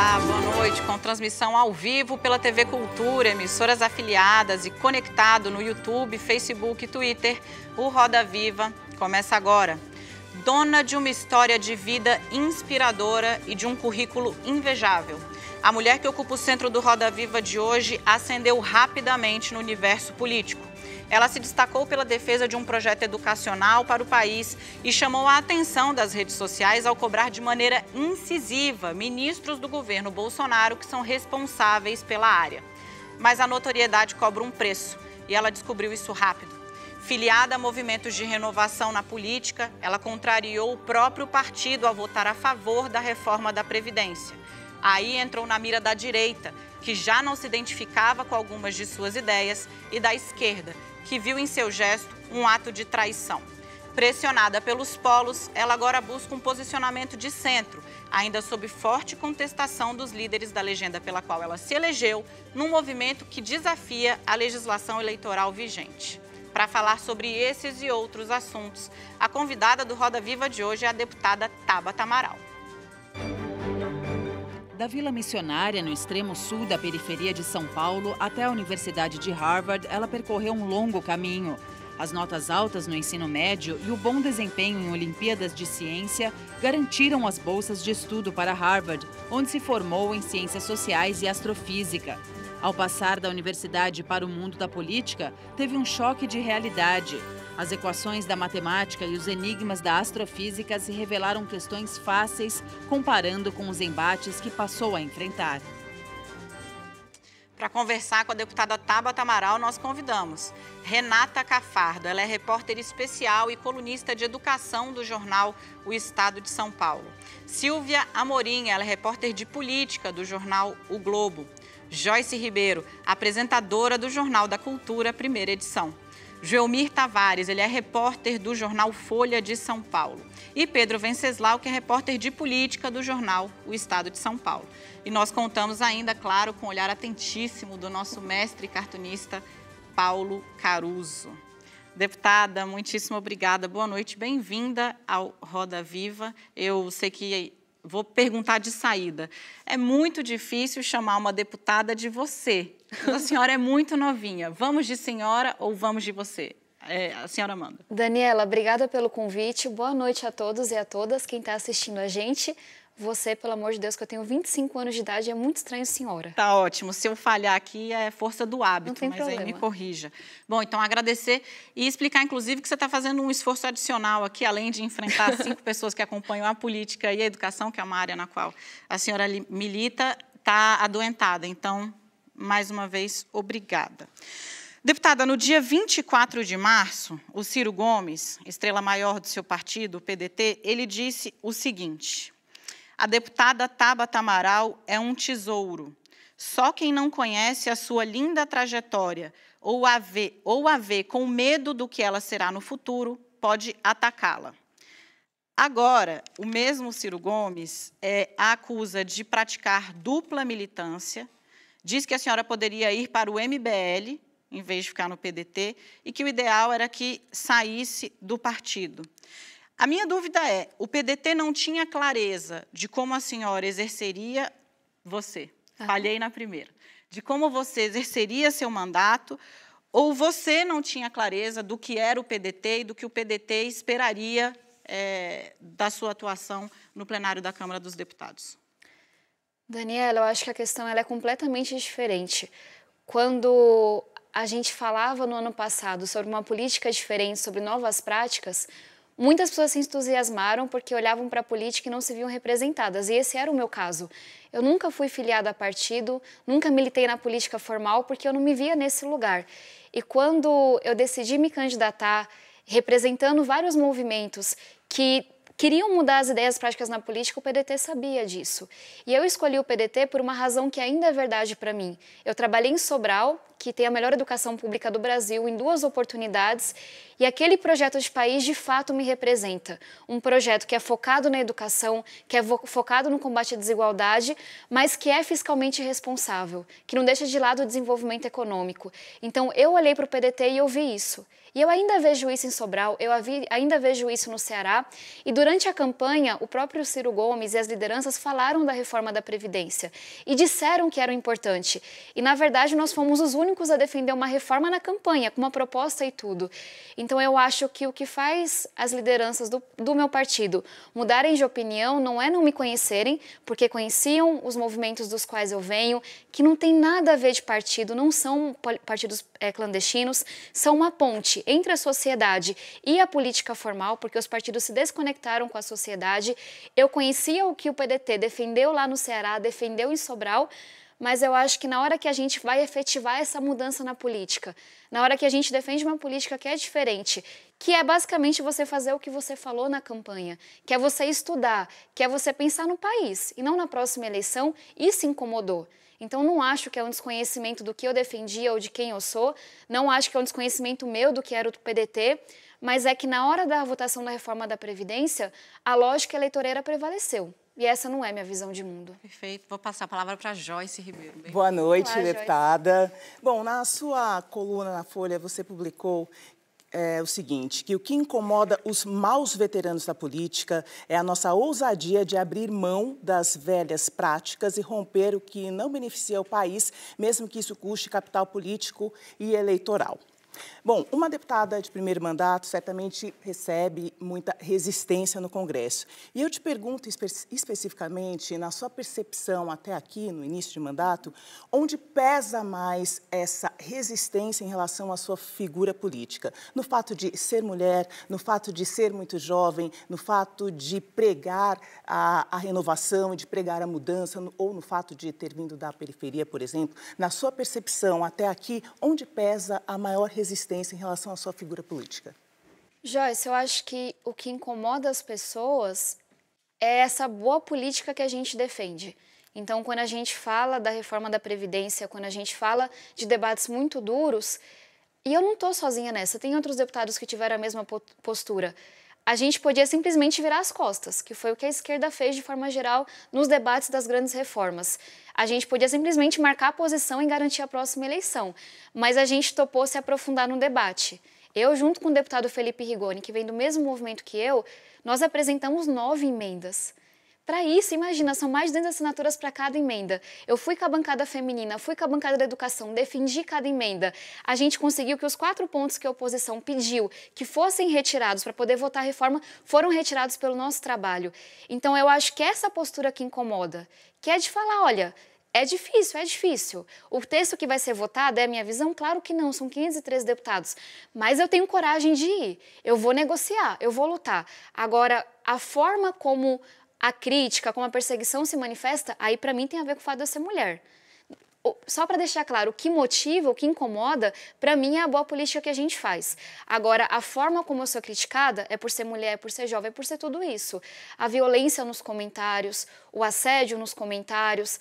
Olá, boa noite, com transmissão ao vivo pela TV Cultura, emissoras afiliadas e conectado no YouTube, Facebook e Twitter, o Roda Viva começa agora. Dona de uma história de vida inspiradora e de um currículo invejável, a mulher que ocupa o centro do Roda Viva de hoje ascendeu rapidamente no universo político. Ela se destacou pela defesa de um projeto educacional para o país e chamou a atenção das redes sociais ao cobrar de maneira incisiva ministros do governo Bolsonaro que são responsáveis pela área. Mas a notoriedade cobra um preço e ela descobriu isso rápido. Filiada a movimentos de renovação na política, ela contrariou o próprio partido ao votar a favor da reforma da Previdência. Aí entrou na mira da direita, que já não se identificava com algumas de suas ideias, e da esquerda, que viu em seu gesto um ato de traição. Pressionada pelos polos, ela agora busca um posicionamento de centro, ainda sob forte contestação dos líderes da legenda pela qual ela se elegeu, num movimento que desafia a legislação eleitoral vigente. Para falar sobre esses e outros assuntos, a convidada do Roda Viva de hoje é a deputada Tabata Amaral. Da Vila Missionária, no extremo sul da periferia de São Paulo, até a Universidade de Harvard, ela percorreu um longo caminho. As notas altas no ensino médio e o bom desempenho em Olimpíadas de Ciência garantiram as bolsas de estudo para Harvard, onde se formou em Ciências Sociais e Astrofísica. Ao passar da universidade para o mundo da política, teve um choque de realidade. As equações da matemática e os enigmas da astrofísica se revelaram questões fáceis, comparando com os embates que passou a enfrentar. Para conversar com a deputada Tabata Amaral, nós convidamos Renata Cafardo. Ela é repórter especial e colunista de educação do jornal O Estado de São Paulo. Silvia Amorim, ela é repórter de política do jornal O Globo. Joyce Ribeiro, apresentadora do Jornal da Cultura, primeira edição. Joelmir Tavares, ele é repórter do jornal Folha de São Paulo. E Pedro Venceslau, que é repórter de política do jornal O Estado de São Paulo. E nós contamos ainda, claro, com o olhar atentíssimo do nosso mestre cartunista Paulo Caruso. Deputada, muitíssimo obrigada. Boa noite, bem-vinda ao Roda Viva. Eu sei que vou perguntar de saída. É muito difícil chamar uma deputada de você. A senhora é muito novinha. Vamos de senhora ou vamos de você? A senhora manda. Daniela, obrigada pelo convite. Boa noite a todos e a todas. Quem está assistindo a gente, você, pelo amor de Deus, que eu tenho 25 anos de idade, é muito estranho, senhora. Tá ótimo. Se eu falhar aqui, é força do hábito, mas problema. Aí me corrija. Bom, então agradecer e explicar, inclusive, que você está fazendo um esforço adicional aqui, além de enfrentar 5 pessoas que acompanham a política e a educação, que é uma área na qual a senhora milita, está adoentada. Então, mais uma vez, obrigada. Deputada, no dia 24 de março, o Ciro Gomes, estrela maior do seu partido, o PDT, ele disse o seguinte: a deputada Tabata Amaral é um tesouro. Só quem não conhece a sua linda trajetória ou a vê com medo do que ela será no futuro pode atacá-la. Agora, o mesmo Ciro Gomes a acusa de praticar dupla militância. Diz que a senhora poderia ir para o MBL, em vez de ficar no PDT, e que o ideal era que saísse do partido. A minha dúvida é, o PDT não tinha clareza de como a senhora exerceria você. Falhei na primeira. De como você exerceria seu mandato, ou você não tinha clareza do que era o PDT e do que o PDT esperaria da sua atuação no plenário da Câmara dos Deputados? Daniela, eu acho que a questão ela é completamente diferente. Quando a gente falava no ano passado sobre uma política diferente, sobre novas práticas, muitas pessoas se entusiasmaram porque olhavam para a política e não se viam representadas. E esse era o meu caso. Eu nunca fui filiada a partido, nunca militei na política formal porque eu não me via nesse lugar. E quando eu decidi me candidatar, representando vários movimentos que queriam mudar as ideias práticas na política, o PDT sabia disso. E eu escolhi o PDT por uma razão que ainda é verdade para mim. Eu trabalhei em Sobral, que tem a melhor educação pública do Brasil em 2 oportunidades e aquele projeto de país de fato me representa. Um projeto que é focado na educação, que é focado no combate à desigualdade, mas que é fiscalmente responsável, que não deixa de lado o desenvolvimento econômico. Então eu olhei para o PDT e eu vi isso. E eu ainda vejo isso em Sobral, eu ainda vejo isso no Ceará. E durante a campanha, o próprio Ciro Gomes e as lideranças falaram da reforma da Previdência e disseram que era importante. E, na verdade, nós fomos os únicos a defender uma reforma na campanha, com uma proposta e tudo. Então, eu acho que o que faz as lideranças do meu partido mudarem de opinião não é não me conhecerem, porque conheciam os movimentos dos quais eu venho, que não tem nada a ver de partido, não são partidos clandestinos, são uma ponte entre a sociedade e a política formal, porque os partidos se desconectaram com a sociedade. Eu conhecia o que o PDT defendeu lá no Ceará, defendeu em Sobral, mas eu acho que na hora que a gente vai efetivar essa mudança na política, na hora que a gente defende uma política que é diferente, que é basicamente você fazer o que você falou na campanha, que é você estudar, que é você pensar no país e não na próxima eleição, isso incomodou. Então, não acho que é um desconhecimento do que eu defendia ou de quem eu sou, não acho que é um desconhecimento meu do que era o PDT, mas é que na hora da votação da reforma da Previdência, a lógica eleitoreira prevaleceu. E essa não é minha visão de mundo. Perfeito. Vou passar a palavra para Joyce Ribeiro. Bem. Boa noite, olá, deputada. Joyce. Bom, na sua coluna na Folha, você publicou o seguinte, que o que incomoda os maus veteranos da política é a nossa ousadia de abrir mão das velhas práticas e romper o que não beneficia o país, mesmo que isso custe capital político e eleitoral. Bom, uma deputada de primeiro mandato certamente recebe muita resistência no Congresso. E eu te pergunto especificamente, na sua percepção até aqui, no início de mandato, onde pesa mais essa resistência em relação à sua figura política? No fato de ser mulher, no fato de ser muito jovem, no fato de pregar a renovação, de pregar a mudança, ou no fato de ter vindo da periferia, por exemplo? Na sua percepção até aqui, onde pesa a maior resistência em relação à sua figura política? Joyce, eu acho que o que incomoda as pessoas é essa boa política que a gente defende. Então, quando a gente fala da reforma da Previdência, quando a gente fala de debates muito duros, e eu não estou sozinha nessa, tem outros deputados que tiveram a mesma postura, a gente podia simplesmente virar as costas, que foi o que a esquerda fez de forma geral nos debates das grandes reformas. A gente podia simplesmente marcar a posição e garantir a próxima eleição, mas a gente topou se aprofundar no debate. Eu, junto com o deputado Felipe Rigoni, que vem do mesmo movimento que eu, nós apresentamos 9 emendas. Para isso, imagina, são mais de 200 assinaturas para cada emenda. Eu fui com a bancada feminina, fui com a bancada da educação, defendi cada emenda. A gente conseguiu que os 4 pontos que a oposição pediu que fossem retirados para poder votar a reforma foram retirados pelo nosso trabalho. Então, eu acho que é essa postura que incomoda, que é de falar, olha, é difícil, é difícil. O texto que vai ser votado é a minha visão? Claro que não, são 513 deputados. Mas eu tenho coragem de ir, eu vou negociar, eu vou lutar. Agora, a forma como a crítica, como a perseguição se manifesta, aí para mim tem a ver com o fato de eu ser mulher. Só para deixar claro, o que motiva, o que incomoda, para mim é a boa política que a gente faz. Agora, a forma como eu sou criticada é por ser mulher, é por ser jovem, é por ser tudo isso. A violência nos comentários, o assédio nos comentários.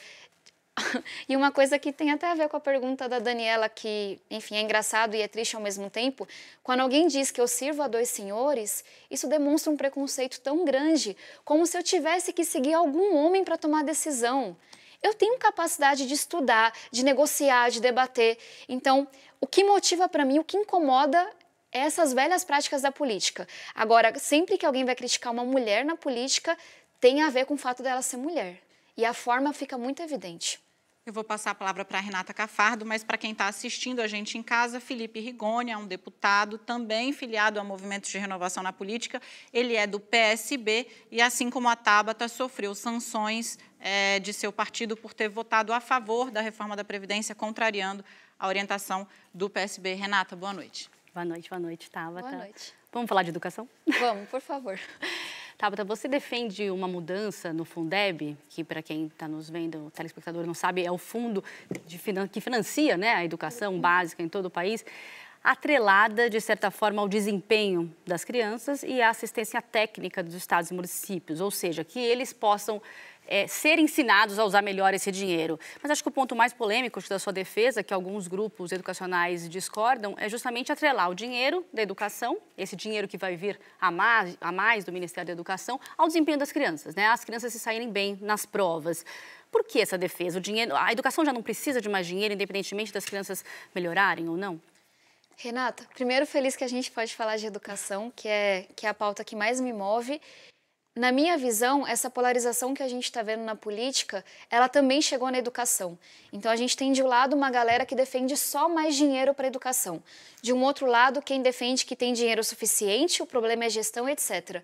E uma coisa que tem até a ver com a pergunta da Daniela, que, enfim, é engraçado e é triste ao mesmo tempo, quando alguém diz que eu sirvo a 2 senhores, isso demonstra um preconceito tão grande, como se eu tivesse que seguir algum homem para tomar decisão. Eu tenho capacidade de estudar, de negociar, de debater. Então, o que motiva para mim, o que incomoda, é essas velhas práticas da política. Agora, sempre que alguém vai criticar uma mulher na política, tem a ver com o fato dela ser mulher. E a forma fica muito evidente. Eu vou passar a palavra para a Renata Cafardo, mas para quem está assistindo a gente em casa, Felipe Rigoni é um deputado também filiado a movimentos de renovação na política. Ele é do PSB e, assim como a Tabata, sofreu sanções de seu partido por ter votado a favor da reforma da Previdência, contrariando a orientação do PSB. Renata, boa noite. Boa noite, Tabata. Boa noite. Vamos falar de educação? Vamos, por favor. Tabata, você defende uma mudança no Fundeb, que para quem está nos vendo, o telespectador não sabe, é o fundo que financia, né, a educação básica em todo o país, atrelada, de certa forma, ao desempenho das crianças e à assistência técnica dos estados e municípios, ou seja, que eles possam ser ensinados a usar melhor esse dinheiro. Mas acho que o ponto mais polêmico da sua defesa, que alguns grupos educacionais discordam, é justamente atrelar o dinheiro da educação, esse dinheiro que vai vir a mais do Ministério da Educação, ao desempenho das crianças, né? As crianças se saírem bem nas provas. Por que essa defesa? O dinheiro, a educação já não precisa de mais dinheiro, independentemente das crianças melhorarem ou não? Renata, primeiro feliz que a gente pode falar de educação, que é a pauta que mais me move. Na minha visão, essa polarização que a gente está vendo na política, ela também chegou na educação. Então, a gente tem de um lado uma galera que defende só mais dinheiro para a educação. De um outro lado, quem defende que tem dinheiro suficiente, o problema é gestão, etc.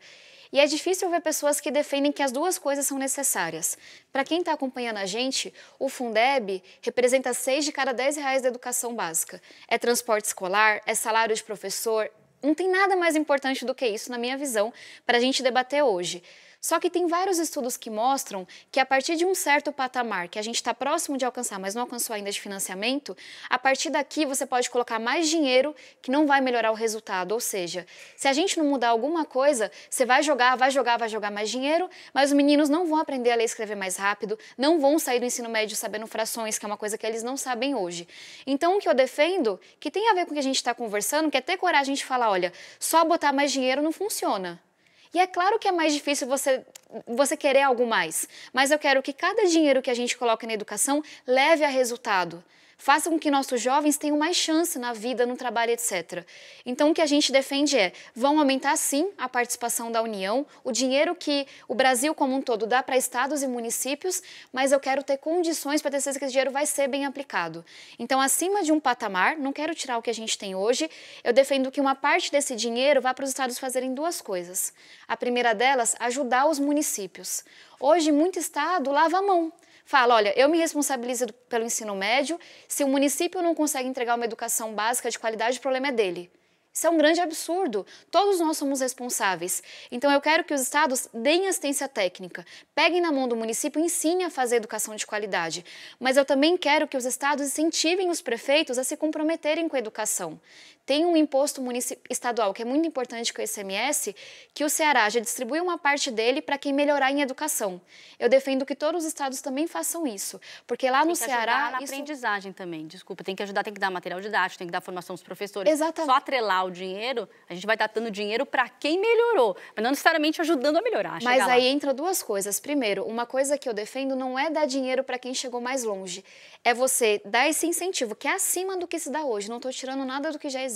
E é difícil ver pessoas que defendem que as duas coisas são necessárias. Para quem está acompanhando a gente, o Fundeb representa 6 de cada 10 reais da educação básica. É transporte escolar, é salário de professor, não tem nada mais importante do que isso, na minha visão, para a gente debater hoje. Só que tem vários estudos que mostram que a partir de um certo patamar, que a gente está próximo de alcançar, mas não alcançou ainda de financiamento, a partir daqui você pode colocar mais dinheiro que não vai melhorar o resultado. Ou seja, se a gente não mudar alguma coisa, você vai jogar mais dinheiro, mas os meninos não vão aprender a ler e escrever mais rápido, não vão sair do ensino médio sabendo frações, que é uma coisa que eles não sabem hoje. Então, o que eu defendo, que tem a ver com o que a gente está conversando, que é ter coragem de falar, olha, só botar mais dinheiro não funciona. E é claro que é mais difícil você querer algo mais, mas eu quero que cada dinheiro que a gente coloca na educação leve a resultado, faça com que nossos jovens tenham mais chance na vida, no trabalho, etc. Então, o que a gente defende é, vão aumentar sim a participação da União, o dinheiro que o Brasil como um todo dá para estados e municípios, mas eu quero ter condições para ter certeza que esse dinheiro vai ser bem aplicado. Então, acima de um patamar, não quero tirar o que a gente tem hoje, eu defendo que uma parte desse dinheiro vá para os estados fazerem duas coisas. A primeira delas, ajudar os municípios. Hoje, muito estado lava a mão. Fala, olha, eu me responsabilizo pelo ensino médio, se o município não consegue entregar uma educação básica de qualidade, o problema é dele. Isso é um grande absurdo. Todos nós somos responsáveis. Então, eu quero que os estados deem assistência técnica, peguem na mão do município e ensinem a fazer educação de qualidade. Mas eu também quero que os estados incentivem os prefeitos a se comprometerem com a educação. Tem um imposto estadual que é muito importante, que é o ICMS, que o Ceará já distribui uma parte dele para quem melhorar em educação. Eu defendo que todos os estados também façam isso, porque lá no Ceará... Tem que ajudar na aprendizagem também, desculpa. Tem que ajudar, tem que dar material didático, tem que dar formação dos professores. Exatamente. Só atrelar o dinheiro, a gente vai estar dando dinheiro para quem melhorou, mas não necessariamente ajudando a melhorar. Mas aí entra duas coisas. Primeiro, uma coisa que eu defendo não é dar dinheiro para quem chegou mais longe, é você dar esse incentivo, que é acima do que se dá hoje, não estou tirando nada do que já existe.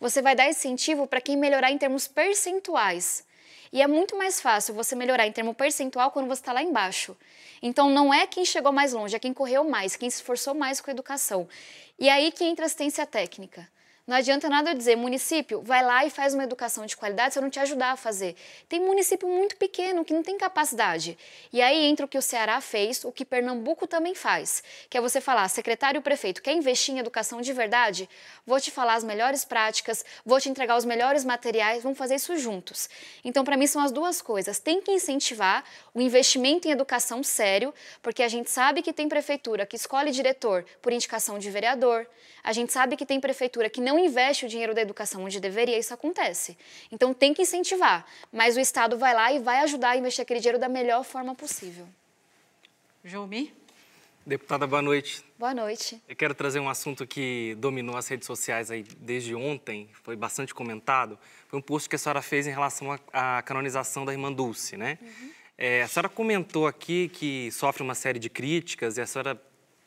Você vai dar incentivo para quem melhorar em termos percentuais. E é muito mais fácil você melhorar em termo percentual quando você está lá embaixo. Então, não é quem chegou mais longe, é quem correu mais, quem se esforçou mais com a educação. E aí que entra a assistência técnica. Não adianta nada eu dizer, município, vai lá e faz uma educação de qualidade se eu não te ajudar a fazer. Tem município muito pequeno que não tem capacidade. E aí entra o que o Ceará fez, o que Pernambuco também faz, que é você falar, secretário e prefeito, quer investir em educação de verdade? Vou te falar as melhores práticas, vou te entregar os melhores materiais, vamos fazer isso juntos. Então, para mim, são as duas coisas. Tem que incentivar o investimento em educação sério, porque a gente sabe que tem prefeitura que escolhe diretor por indicação de vereador, a gente sabe que tem prefeitura que não investe o dinheiro da educação onde deveria, isso acontece. Então, tem que incentivar, mas o Estado vai lá e vai ajudar a investir aquele dinheiro da melhor forma possível. Joelmir? Deputada, boa noite. Boa noite. Eu quero trazer um assunto que dominou as redes sociais aí desde ontem, foi bastante comentado, foi um post que a senhora fez em relação à canonização da Irmã Dulce, né? A senhora comentou aqui que sofre uma série de críticas e a senhora...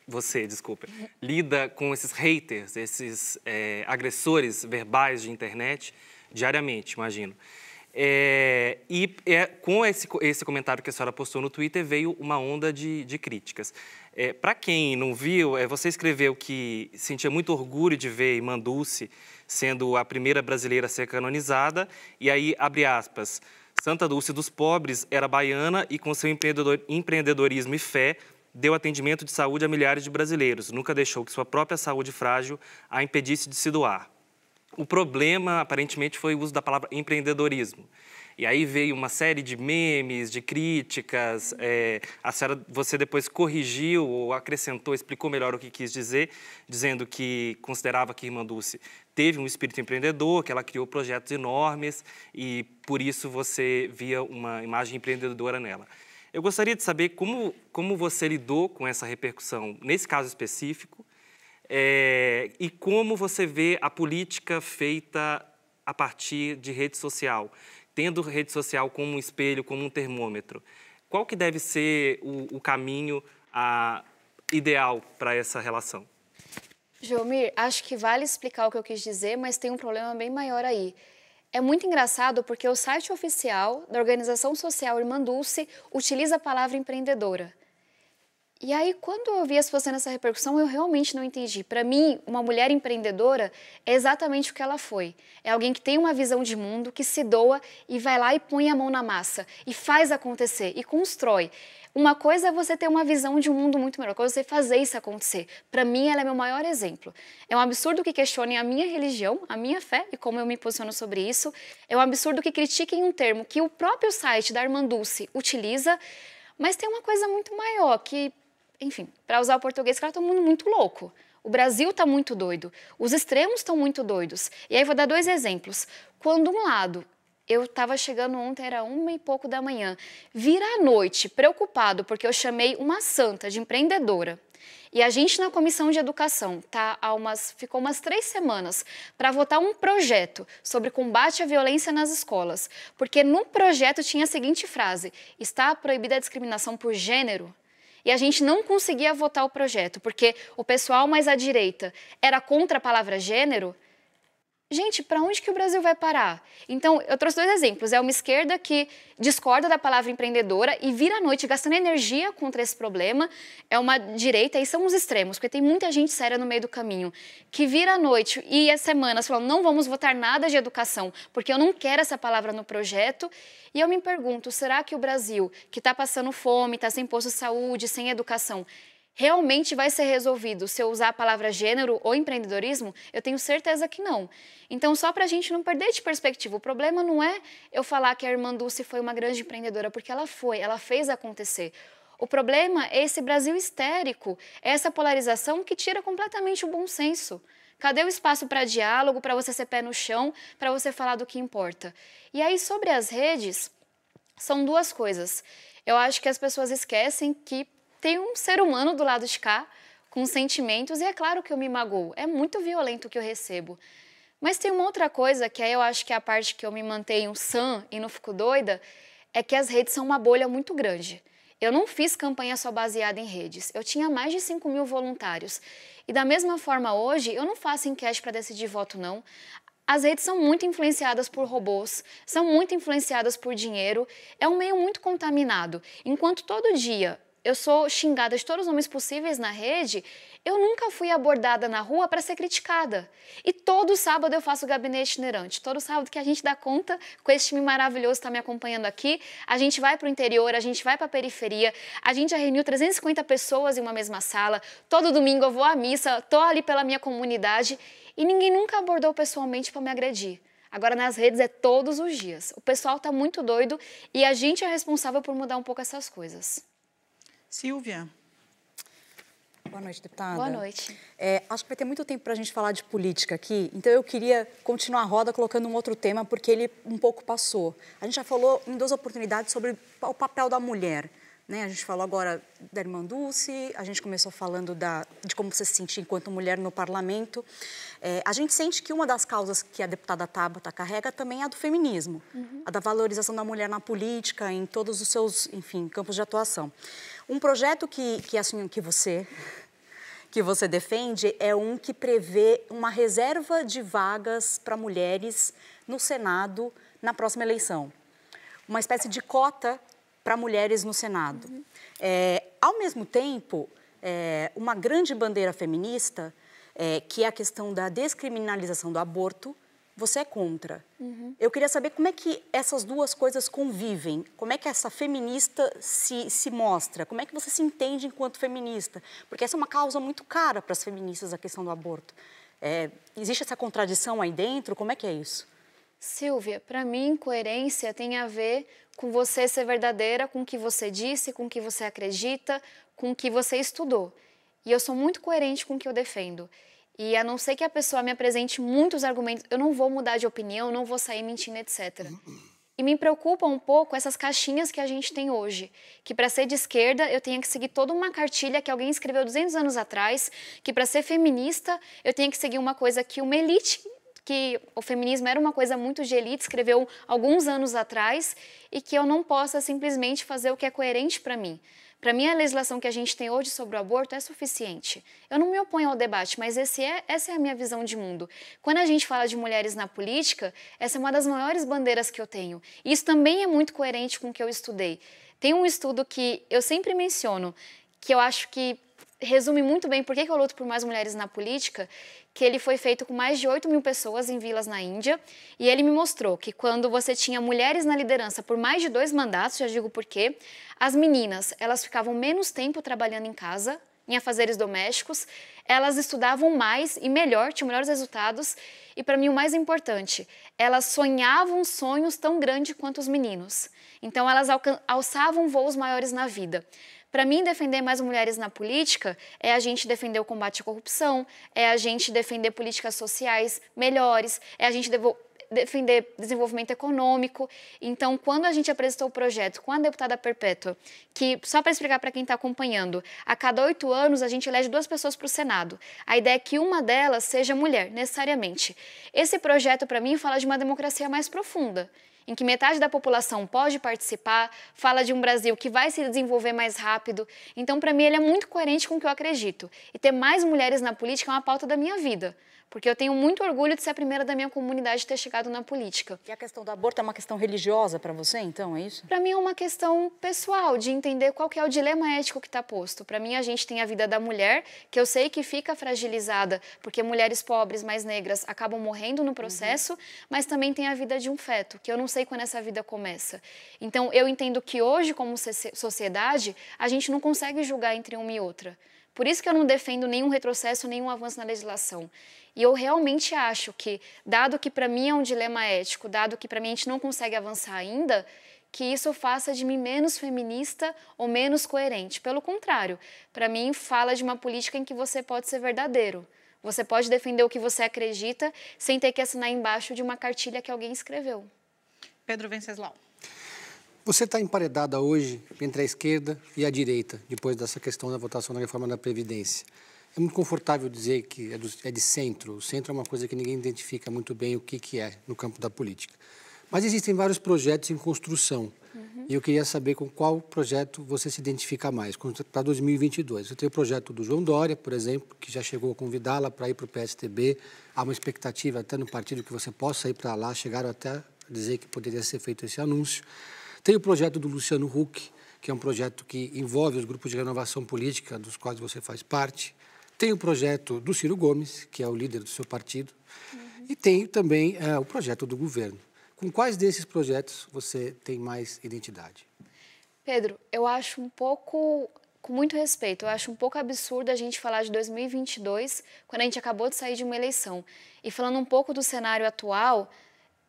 Você, desculpa, lida com esses haters, esses agressores verbais de internet diariamente, imagino. Com esse comentário que a senhora postou no Twitter, veio uma onda de críticas. Para quem não viu, você escreveu que sentia muito orgulho de ver Irmã Dulce sendo a primeira brasileira a ser canonizada, e aí, abre aspas, Santa Dulce dos Pobres era baiana e com seu empreendedorismo e fé... deu atendimento de saúde a milhares de brasileiros, nunca deixou que sua própria saúde frágil a impedisse de se doar. O problema, aparentemente, foi o uso da palavra empreendedorismo. E aí veio uma série de memes, de críticas, a senhora, você depois corrigiu ou acrescentou, explicou melhor o que quis dizer, dizendo que considerava que Irmã Dulce teve um espírito empreendedor, que ela criou projetos enormes e, por isso, você via uma imagem empreendedora nela. Eu gostaria de saber como você lidou com essa repercussão nesse caso específico e como você vê a política feita a partir de rede social, tendo rede social como um espelho, como um termômetro. Qual que deve ser o caminho ideal para essa relação? Joelmir, acho que vale explicar o que eu quis dizer, mas tem um problema bem maior aí. É muito engraçado porque o site oficial da organização social Irmã Dulce utiliza a palavra empreendedora. E aí, quando eu vi as pessoas nessa repercussão, eu realmente não entendi. Para mim, uma mulher empreendedora é exatamente o que ela foi. É alguém que tem uma visão de mundo, que se doa e vai lá e põe a mão na massa, e faz acontecer, e constrói. Uma coisa é você ter uma visão de um mundo muito melhor, outra coisa é você fazer isso acontecer. Para mim, ela é meu maior exemplo. É um absurdo que questionem a minha religião, a minha fé e como eu me posiciono sobre isso. É um absurdo que critiquem um termo que o próprio site da Irmã Dulce utiliza, mas tem uma coisa muito maior que... Enfim, para usar o português, claro, todo mundo muito louco. O Brasil está muito doido. Os extremos estão muito doidos. E aí vou dar dois exemplos. Quando um lado, eu estava chegando ontem, era 1h e pouco da manhã, vira à noite, preocupado, porque eu chamei uma santa de empreendedora. E a gente na Comissão de Educação ficou umas 3 semanas para votar um projeto sobre combate à violência nas escolas. Porque no projeto tinha a seguinte frase: está proibida a discriminação por gênero. E a gente não conseguia votar o projeto, porque o pessoal mais à direita era contra a palavra gênero. Gente, para onde que o Brasil vai parar? Então, eu trouxe dois exemplos. É uma esquerda que discorda da palavra empreendedora e vira à noite gastando energia contra esse problema. É uma direita, e são os extremos, porque tem muita gente séria no meio do caminho, que vira à noite e as semanas falam, não vamos votar nada de educação, porque eu não quero essa palavra no projeto. E eu me pergunto, será que o Brasil, que está passando fome, está sem posto de saúde, sem educação, realmente vai ser resolvido se eu usar a palavra gênero ou empreendedorismo? Eu tenho certeza que não. Então, só para a gente não perder de perspectiva, o problema não é eu falar que a Irmã Dulce foi uma grande empreendedora, porque ela foi, ela fez acontecer. O problema é esse Brasil histérico, essa polarização que tira completamente o bom senso. Cadê o espaço para diálogo, para você ser pé no chão, para você falar do que importa? E aí, sobre as redes, são duas coisas. Eu acho que as pessoas esquecem que tem um ser humano do lado de cá, com sentimentos, e é claro que eu me magoo. É muito violento o que eu recebo. Mas tem uma outra coisa, que aí eu acho que é a parte que eu me mantenho sã e não fico doida, é que as redes são uma bolha muito grande. Eu não fiz campanha só baseada em redes. Eu tinha mais de 5.000 voluntários. E da mesma forma, hoje, eu não faço enquete para decidir voto, não. As redes são muito influenciadas por robôs, são muito influenciadas por dinheiro. É um meio muito contaminado. Enquanto todo dia eu sou xingada de todos os nomes possíveis na rede, eu nunca fui abordada na rua para ser criticada. E todo sábado eu faço o gabinete itinerante. Todo sábado que a gente dá conta, com esse time maravilhoso que está me acompanhando aqui, a gente vai para o interior, a gente vai para a periferia, a gente já reuniu 350 pessoas em uma mesma sala, todo domingo eu vou à missa, estou ali pela minha comunidade e ninguém nunca abordou pessoalmente para me agredir. Agora, nas redes, é todos os dias. O pessoal está muito doido e a gente é responsável por mudar um pouco essas coisas. Silvia. Boa noite, deputada. Boa noite. Acho que vai ter muito tempo para a gente falar de política aqui, então eu queria continuar a roda colocando um outro tema, porque ele um pouco passou. A gente já falou em 2 oportunidades sobre o papel da mulher, né? A gente falou agora da Irmã Dulce, a gente começou falando de como você se sentia enquanto mulher no parlamento. A gente sente que uma das causas que a deputada Tabata carrega também é a do feminismo, a da valorização da mulher na política, em todos os seus, enfim, campos de atuação. Um projeto que você defende é um que prevê uma reserva de vagas para mulheres no Senado na próxima eleição. Uma espécie de cota para mulheres no Senado. Ao mesmo tempo, uma grande bandeira feminista, que é a questão da descriminalização do aborto, você é contra. Eu queria saber como é que essas duas coisas convivem, como é que essa feminista se mostra, como é que você se entende enquanto feminista, porque essa é uma causa muito cara para as feministas, a questão do aborto. Existe essa contradição aí dentro? Como é que é isso? Silvia, para mim, coerência tem a ver com você ser verdadeira com o que você disse, com o que você acredita, com o que você estudou. E eu sou muito coerente com o que eu defendo. E a não ser que a pessoa me apresente muitos argumentos, eu não vou mudar de opinião, não vou sair mentindo, etc. E me preocupa um pouco essas caixinhas que a gente tem hoje, que para ser de esquerda eu tenho que seguir toda uma cartilha que alguém escreveu 200 anos atrás, que para ser feminista eu tenho que seguir uma coisa que uma elite, que o feminismo era uma coisa muito de elite, escreveu alguns anos atrás, e que eu não possa simplesmente fazer o que é coerente para mim. Para mim, a legislação que a gente tem hoje sobre o aborto é suficiente. Eu não me oponho ao debate, mas essa é a minha visão de mundo. Quando a gente fala de mulheres na política, essa é uma das maiores bandeiras que eu tenho. E isso também é muito coerente com o que eu estudei. Tem um estudo que eu sempre menciono, que eu acho que resume muito bem por que eu luto por mais mulheres na política, que ele foi feito com mais de 8 mil pessoas em vilas na Índia, e ele me mostrou que quando você tinha mulheres na liderança por mais de 2 mandatos, já digo por quê, as meninas, elas ficavam menos tempo trabalhando em casa, em afazeres domésticos, elas estudavam mais e melhor, tinham melhores resultados, e para mim o mais importante, elas sonhavam sonhos tão grandes quanto os meninos. Então elas alçavam voos maiores na vida. Para mim, defender mais mulheres na política é a gente defender o combate à corrupção, é a gente defender políticas sociais melhores, é a gente defender desenvolvimento econômico. Então, quando a gente apresentou o projeto com a deputada Perpétua, que, só para explicar para quem está acompanhando, a cada 8 anos a gente elege 2 pessoas para o Senado. A ideia é que uma delas seja mulher, necessariamente. Esse projeto, para mim, fala de uma democracia mais profunda, em que metade da população pode participar, fala de um Brasil que vai se desenvolver mais rápido. Então, para mim, ele é muito coerente com o que eu acredito. E ter mais mulheres na política é uma pauta da minha vida, porque eu tenho muito orgulho de ser a primeira da minha comunidade de ter chegado na política. E a questão do aborto é uma questão religiosa para você, então, é isso? Para mim, é uma questão pessoal, de entender qual que é o dilema ético que está posto. Para mim, a gente tem a vida da mulher, que eu sei que fica fragilizada, porque mulheres pobres, mais negras, acabam morrendo no processo, mas também tem a vida de um feto, que eu não sei quando essa vida começa. Então, eu entendo que hoje, como sociedade, a gente não consegue julgar entre uma e outra. Por isso que eu não defendo nenhum retrocesso, nenhum avanço na legislação. E eu realmente acho que, dado que para mim é um dilema ético, dado que para mim a gente não consegue avançar ainda, que isso faça de mim menos feminista ou menos coerente. Pelo contrário, para mim fala de uma política em que você pode ser verdadeiro. Você pode defender o que você acredita sem ter que assinar embaixo de uma cartilha que alguém escreveu. Pedro Venceslau. Você está emparedada hoje entre a esquerda e a direita, depois dessa questão da votação da reforma da Previdência. É muito confortável dizer que é de centro. O centro é uma coisa que ninguém identifica muito bem o que é no campo da política. Mas existem vários projetos em construção. E eu queria saber com qual projeto você se identifica mais, para 2022. Eu tenho o projeto do João Dória, por exemplo, que já chegou a convidá-la para ir para o PSDB. Há uma expectativa até no partido que você possa ir para lá. Chegaram até dizer que poderia ser feito esse anúncio. Tem o projeto do Luciano Huck, que é um projeto que envolve os grupos de renovação política, dos quais você faz parte. Tem o projeto do Ciro Gomes, que é o líder do seu partido. E tem também o projeto do governo. Com quais desses projetos você tem mais identidade? Pedro, eu acho um pouco... Com muito respeito, eu acho um pouco absurdo a gente falar de 2022, quando a gente acabou de sair de uma eleição. E falando um pouco do cenário atual...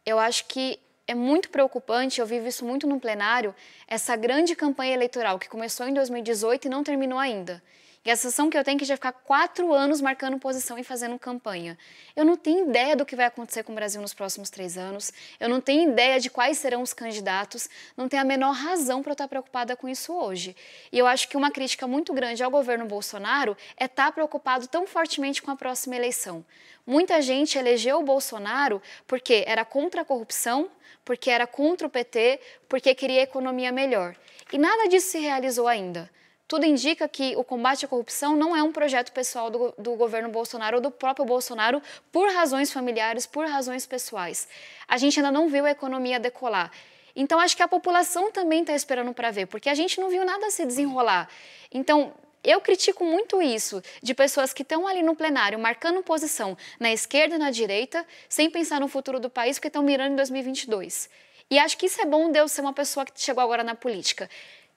Eu acho que é muito preocupante, eu vivo isso muito no plenário, essa grande campanha eleitoral que começou em 2018 e não terminou ainda. E a sensação que eu tenho é que já ficar 4 anos marcando posição e fazendo campanha. Eu não tenho ideia do que vai acontecer com o Brasil nos próximos 3 anos, eu não tenho ideia de quais serão os candidatos, não tenho a menor razão para eu estar preocupada com isso hoje. E eu acho que uma crítica muito grande ao governo Bolsonaro é estar preocupado tão fortemente com a próxima eleição. Muita gente elegeu o Bolsonaro porque era contra a corrupção, porque era contra o PT, porque queria economia melhor. E nada disso se realizou ainda. Tudo indica que o combate à corrupção não é um projeto pessoal do governo Bolsonaro ou do próprio Bolsonaro por razões familiares, por razões pessoais. A gente ainda não viu a economia decolar. Então, acho que a população também está esperando para ver, porque a gente não viu nada se desenrolar. Então... Eu critico muito isso, de pessoas que estão ali no plenário, marcando posição na esquerda e na direita, sem pensar no futuro do país, porque estão mirando em 2022. E acho que isso é bom de eu ser uma pessoa que chegou agora na política.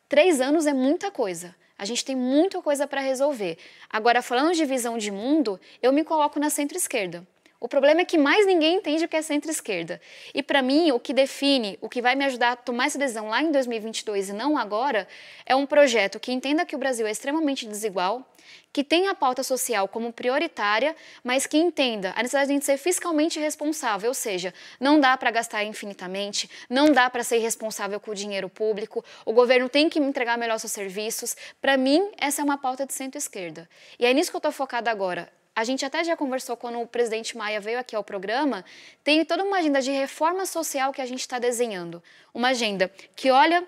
3 anos é muita coisa. A gente tem muita coisa para resolver. Agora, falando de visão de mundo, eu me coloco na centro-esquerda. O problema é que mais ninguém entende o que é centro-esquerda. E, para mim, o que define, o que vai me ajudar a tomar essa decisão lá em 2022 e não agora, é um projeto que entenda que o Brasil é extremamente desigual, que tenha a pauta social como prioritária, mas que entenda a necessidade de ser fiscalmente responsável, ou seja, não dá para gastar infinitamente, não dá para ser irresponsável com o dinheiro público, o governo tem que me entregar melhor seus serviços. Para mim, essa é uma pauta de centro-esquerda. E é nisso que eu estou focada agora. A gente até já conversou quando o presidente Maia veio aqui ao programa, tem toda uma agenda de reforma social que a gente está desenhando. Uma agenda que olha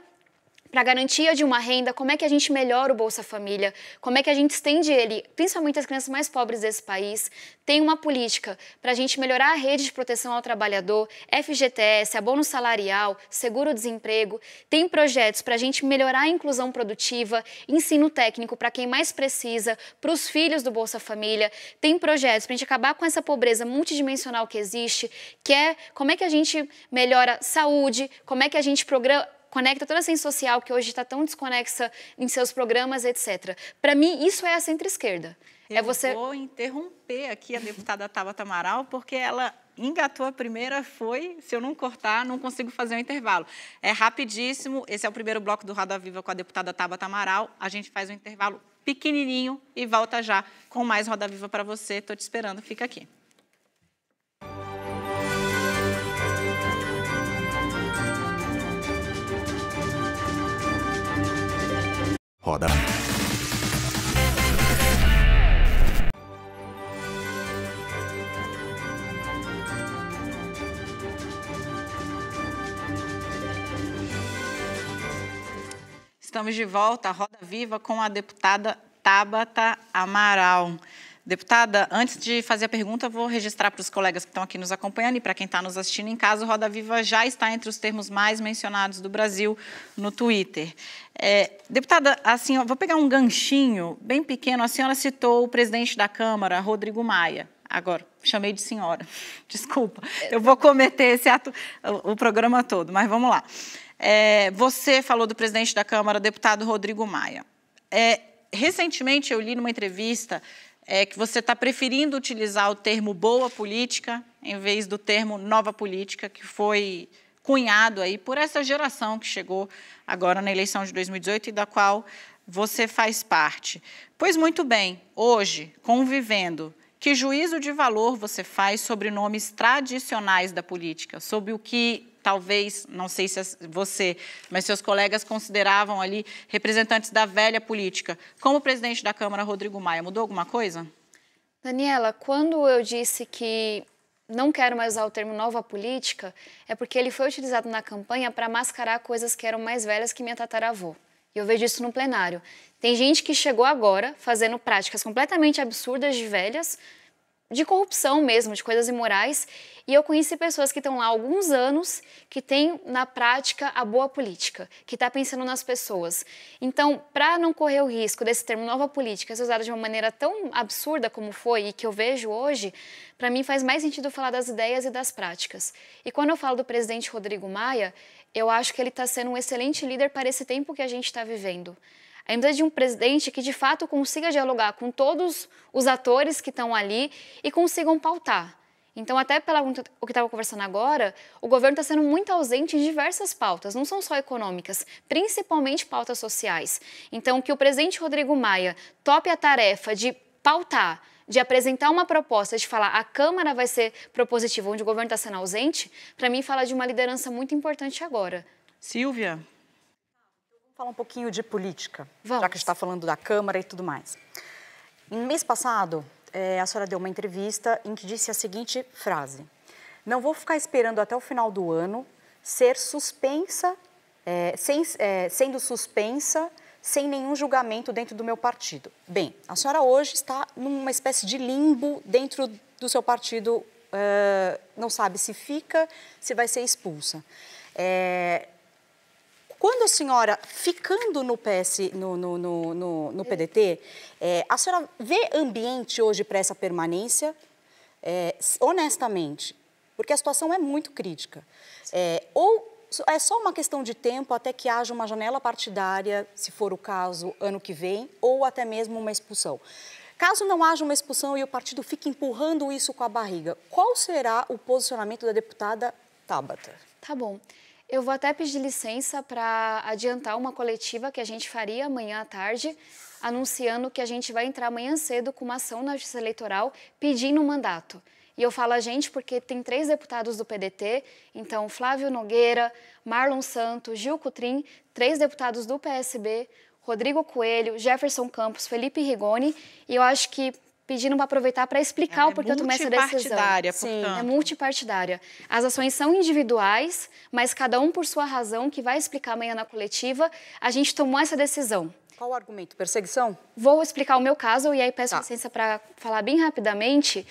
para a garantia de uma renda, como é que a gente melhora o Bolsa Família, como é que a gente estende ele, principalmente as crianças mais pobres desse país. Tem uma política para a gente melhorar a rede de proteção ao trabalhador, FGTS, abono salarial, seguro-desemprego. Tem projetos para a gente melhorar a inclusão produtiva, ensino técnico para quem mais precisa, para os filhos do Bolsa Família. Tem projetos para a gente acabar com essa pobreza multidimensional que existe, que é como é que a gente melhora saúde, como é que a gente conecta toda a ciência social que hoje está tão desconexa em seus programas, etc. Para mim, isso é a centro-esquerda. Vou interromper aqui a deputada Tabata Amaral, porque ela engatou a primeira, foi, se eu não cortar, não consigo fazer um intervalo. É rapidíssimo, esse é o primeiro bloco do Roda Viva com a deputada Tabata Amaral. A gente faz um intervalo pequenininho e volta já com mais Roda Viva para você. Estou te esperando, fica aqui. Roda. Estamos de volta à Roda Viva com a deputada Tabata Amaral. Deputada, antes de fazer a pergunta, vou registrar para os colegas que estão aqui nos acompanhando e para quem está nos assistindo em casa, o Roda Viva já está entre os termos mais mencionados do Brasil no Twitter. Deputada, assim, vou pegar um ganchinho bem pequeno. A senhora citou o presidente da Câmara, Rodrigo Maia. Agora, chamei de senhora, desculpa. Eu vou cometer esse ato o programa todo, mas vamos lá. Você falou do presidente da Câmara, deputado Rodrigo Maia. Recentemente, eu li numa entrevista que você está preferindo utilizar o termo boa política em vez do termo nova política, que foi cunhado aí por essa geração que chegou agora na eleição de 2018 e da qual você faz parte. Pois muito bem, hoje, convivendo, que juízo de valor você faz sobre nomes tradicionais da política, sobre o que talvez, não sei se você, mas seus colegas consideravam ali representantes da velha política. Como o presidente da Câmara, Rodrigo Maia, mudou alguma coisa? Daniela, quando eu disse que não quero mais usar o termo nova política, é porque ele foi utilizado na campanha para mascarar coisas que eram mais velhas que minha tataravó. E eu vejo isso no plenário. Tem gente que chegou agora fazendo práticas completamente absurdas de velhas, de corrupção mesmo, de coisas imorais, e eu conheci pessoas que estão lá há alguns anos, que têm na prática a boa política, que está pensando nas pessoas. Então, para não correr o risco desse termo nova política ser usado de uma maneira tão absurda como foi e que eu vejo hoje, para mim faz mais sentido falar das ideias e das práticas. E quando eu falo do presidente Rodrigo Maia, eu acho que ele está sendo um excelente líder para esse tempo que a gente está vivendo. A gente precisa de um presidente que, de fato, consiga dialogar com todos os atores que estão ali e consigam pautar. Então, até pelo que estava conversando agora, o governo está sendo muito ausente em diversas pautas, não são só econômicas, principalmente pautas sociais. Então, que o presidente Rodrigo Maia tope a tarefa de pautar, de apresentar uma proposta, de falar a Câmara vai ser propositiva onde o governo está sendo ausente, para mim, fala de uma liderança muito importante agora. Silvia? Falar um pouquinho de política, já que a gente está falando da Câmara e tudo mais. No mês passado, a senhora deu uma entrevista em que disse a seguinte frase: não vou ficar esperando até o final do ano ser suspensa, sendo suspensa sem nenhum julgamento dentro do meu partido. Bem, a senhora hoje está numa espécie de limbo dentro do seu partido, não sabe se fica, se vai ser expulsa. Quando a senhora, ficando no PDT, a senhora vê ambiente hoje para essa permanência, honestamente, porque a situação é muito crítica. Ou é só uma questão de tempo até que haja uma janela partidária, se for o caso, ano que vem, ou até mesmo uma expulsão. Caso não haja uma expulsão e o partido fique empurrando isso com a barriga, qual será o posicionamento da deputada Tabata? Tá bom. Eu vou até pedir licença para adiantar uma coletiva que a gente faria amanhã à tarde, anunciando que a gente vai entrar amanhã cedo com uma ação na Justiça Eleitoral pedindo um mandato. E eu falo a gente porque tem 3 deputados do PDT, então Flávio Nogueira, Marlon Santos, Gil Cutrim, 3 deputados do PSB, Rodrigo Coelho, Jefferson Campos, Felipe Rigoni, e eu acho que pedindo para aproveitar para explicar o porquê eu tomei essa decisão. É multipartidária, portanto. Sim, é multipartidária. As ações são individuais, mas cada um por sua razão, que vai explicar amanhã na coletiva, a gente tomou essa decisão. Qual o argumento? Perseguição? Vou explicar o meu caso e aí peço licença para falar bem rapidamente.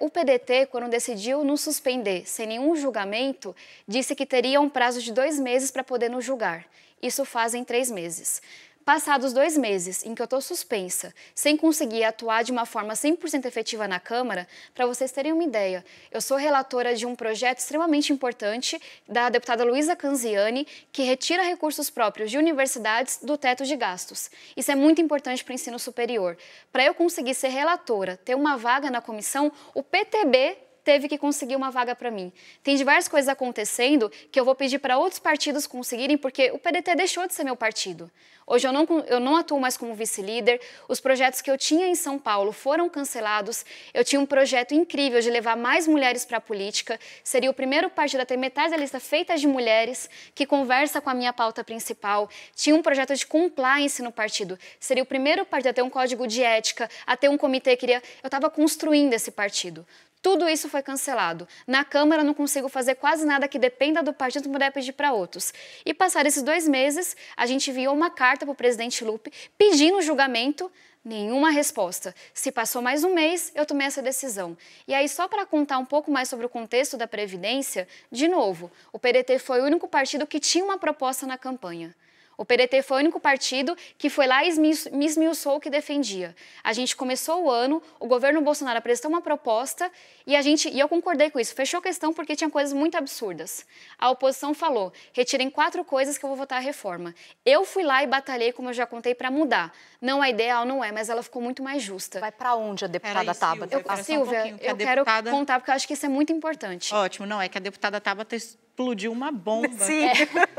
O PDT, quando decidiu nos suspender sem nenhum julgamento, disse que teria um prazo de 2 meses para poder nos julgar. Isso fazem 3 meses. Passados 2 meses em que eu estou suspensa, sem conseguir atuar de uma forma 100% efetiva na Câmara, para vocês terem uma ideia, eu sou relatora de um projeto extremamente importante da deputada Luísa Canziani, que retira recursos próprios de universidades do teto de gastos. Isso é muito importante para o ensino superior. Para eu conseguir ser relatora, ter uma vaga na comissão, o PTB teve que conseguir uma vaga para mim. Tem diversas coisas acontecendo que eu vou pedir para outros partidos conseguirem, porque o PDT deixou de ser meu partido. Hoje eu não atuo mais como vice-líder, os projetos que eu tinha em São Paulo foram cancelados, eu tinha um projeto incrível de levar mais mulheres para a política, seria o primeiro partido a ter metade da lista feita de mulheres, que conversa com a minha pauta principal, tinha um projeto de compliance no partido, seria o primeiro partido a ter um código de ética, a ter um comitê que iria... Eu estava construindo esse partido. Tudo isso foi cancelado. Na Câmara, eu não consigo fazer quase nada que dependa do partido, puder pedir para outros. E passaram esses 2 meses, a gente enviou uma carta para o presidente Lupe pedindo julgamento, nenhuma resposta. Se passou mais um mês, eu tomei essa decisão. E aí, só para contar um pouco mais sobre o contexto da Previdência, de novo, o PDT foi o único partido que tinha uma proposta na campanha. O PDT foi o único partido que foi lá e esmiuçou o que defendia. A gente começou o ano, o governo Bolsonaro apresentou uma proposta e eu concordei com isso. Fechou a questão porque tinha coisas muito absurdas. A oposição falou, retirem 4 coisas que eu vou votar a reforma. Eu fui lá e batalhei, como eu já contei, para mudar. Não é ideal, não é, mas ela ficou muito mais justa. Vai para onde a deputada Tabata? Silvia, eu quero contar porque eu acho que isso é muito importante. Ótimo, não, é que a deputada Tabata explodiu uma bomba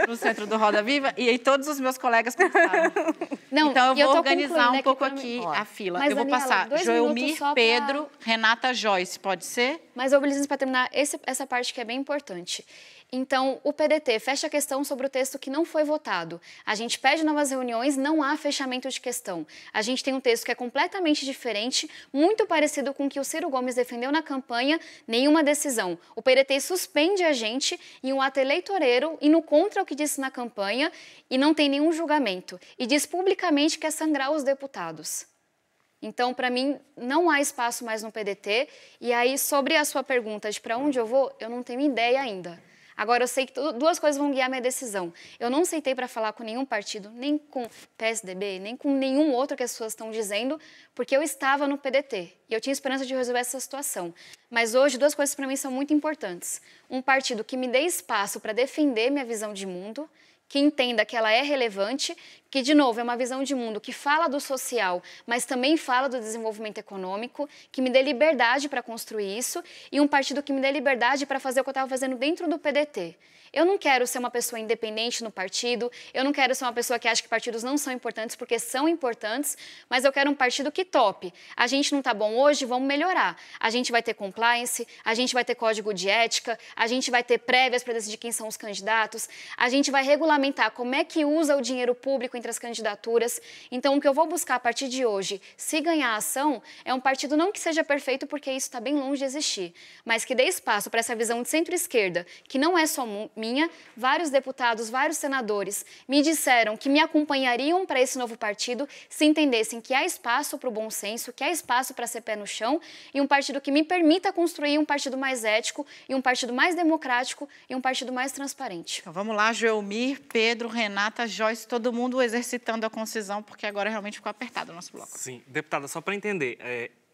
no centro do Roda Viva e aí todos os meus colegas passaram. Não, então eu vou organizar um pouco aqui a fila. Mas, eu vou passar Joelmir, Pedro, Renata, Joyce, pode ser? Mas eu vou licença para terminar essa parte que é bem importante. Então, o PDT fecha a questão sobre o texto que não foi votado. A gente pede novas reuniões, não há fechamento de questão. A gente tem um texto que é completamente diferente, muito parecido com o que o Ciro Gomes defendeu na campanha, nenhuma decisão. O PDT suspende a gente em um ato eleitoreiro, indo contra o que disse na campanha e não tem nenhum julgamento. E diz publicamente que é sangrar os deputados. Então, para mim, não há espaço mais no PDT. E aí, sobre a sua pergunta de para onde eu vou, eu não tenho ideia ainda. Agora, eu sei que 2 coisas vão guiar minha decisão. Eu não sentei para falar com nenhum partido, nem com PSDB, nem com nenhum outro que as pessoas estão dizendo, porque eu estava no PDT e eu tinha esperança de resolver essa situação. Mas hoje, 2 coisas para mim são muito importantes. Um partido que me dê espaço para defender minha visão de mundo, que entenda que ela é relevante, que, de novo, é uma visão de mundo que fala do social, mas também fala do desenvolvimento econômico, que me dê liberdade para construir isso e um partido que me dê liberdade para fazer o que eu estava fazendo dentro do PDT. Eu não quero ser uma pessoa independente no partido, eu não quero ser uma pessoa que acha que partidos não são importantes, porque são importantes, mas eu quero um partido que tope. A gente não está bom hoje, vamos melhorar. A gente vai ter compliance, a gente vai ter código de ética, a gente vai ter prévias para decidir quem são os candidatos, a gente vai regulamentar como é que usa o dinheiro público entre as candidaturas. Então, o que eu vou buscar a partir de hoje, se ganhar a ação, é um partido não que seja perfeito, porque isso está bem longe de existir, mas que dê espaço para essa visão de centro-esquerda, que não é só minha. Vários deputados, vários senadores me disseram que me acompanhariam para esse novo partido se entendessem que há espaço para o bom senso, que há espaço para ser pé no chão e um partido que me permita construir um partido mais ético e um partido mais democrático e um partido mais transparente. Então, vamos lá, Joelmir, Pedro, Renata, Joyce, todo mundo exercitando a concisão, porque agora realmente ficou apertado o nosso bloco. Sim, deputada, só para entender,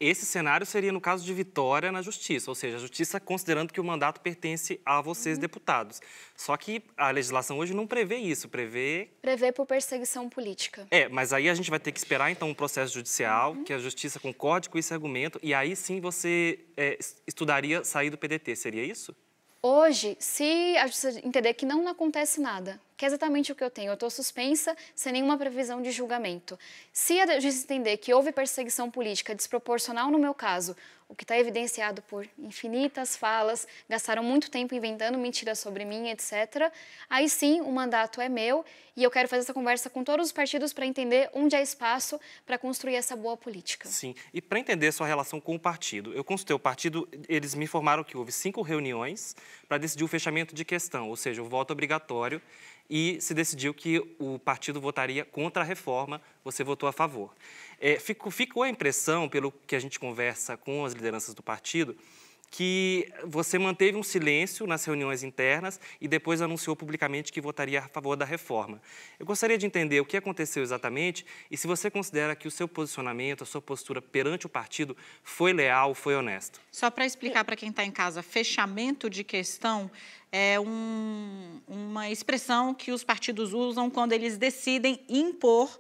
Esse cenário seria no caso de vitória na Justiça, ou seja, a Justiça considerando que o mandato pertence a vocês, deputados. Só que a legislação hoje não prevê isso, prevê... Prevê por perseguição política. É, mas aí a gente vai ter que esperar, então, um processo judicial, que a Justiça concorde com esse argumento, e aí sim você estudaria sair do PDT, seria isso? Hoje, se a Justiça entender que não acontece nada, que é exatamente o que eu tenho, eu estou suspensa sem nenhuma previsão de julgamento. Se a Justiça entender que houve perseguição política desproporcional no meu caso, o que está evidenciado por infinitas falas, gastaram muito tempo inventando mentiras sobre mim, etc., aí sim o mandato é meu e eu quero fazer essa conversa com todos os partidos para entender onde há espaço para construir essa boa política. Sim, e para entender sua relação com o partido, eu consultei o partido, eles me informaram que houve 5 reuniões para decidir o fechamento de questão, ou seja, o voto obrigatório, e se decidiu que o partido votaria contra a reforma, você votou a favor. Ficou a impressão, pelo que a gente conversa com as lideranças do partido, que você manteve um silêncio nas reuniões internas e depois anunciou publicamente que votaria a favor da reforma. Eu gostaria de entender o que aconteceu exatamente e se você considera que o seu posicionamento, a sua postura perante o partido foi leal, foi honesto. Só para explicar para quem está em casa, fechamento de questão é uma expressão que os partidos usam quando eles decidem impor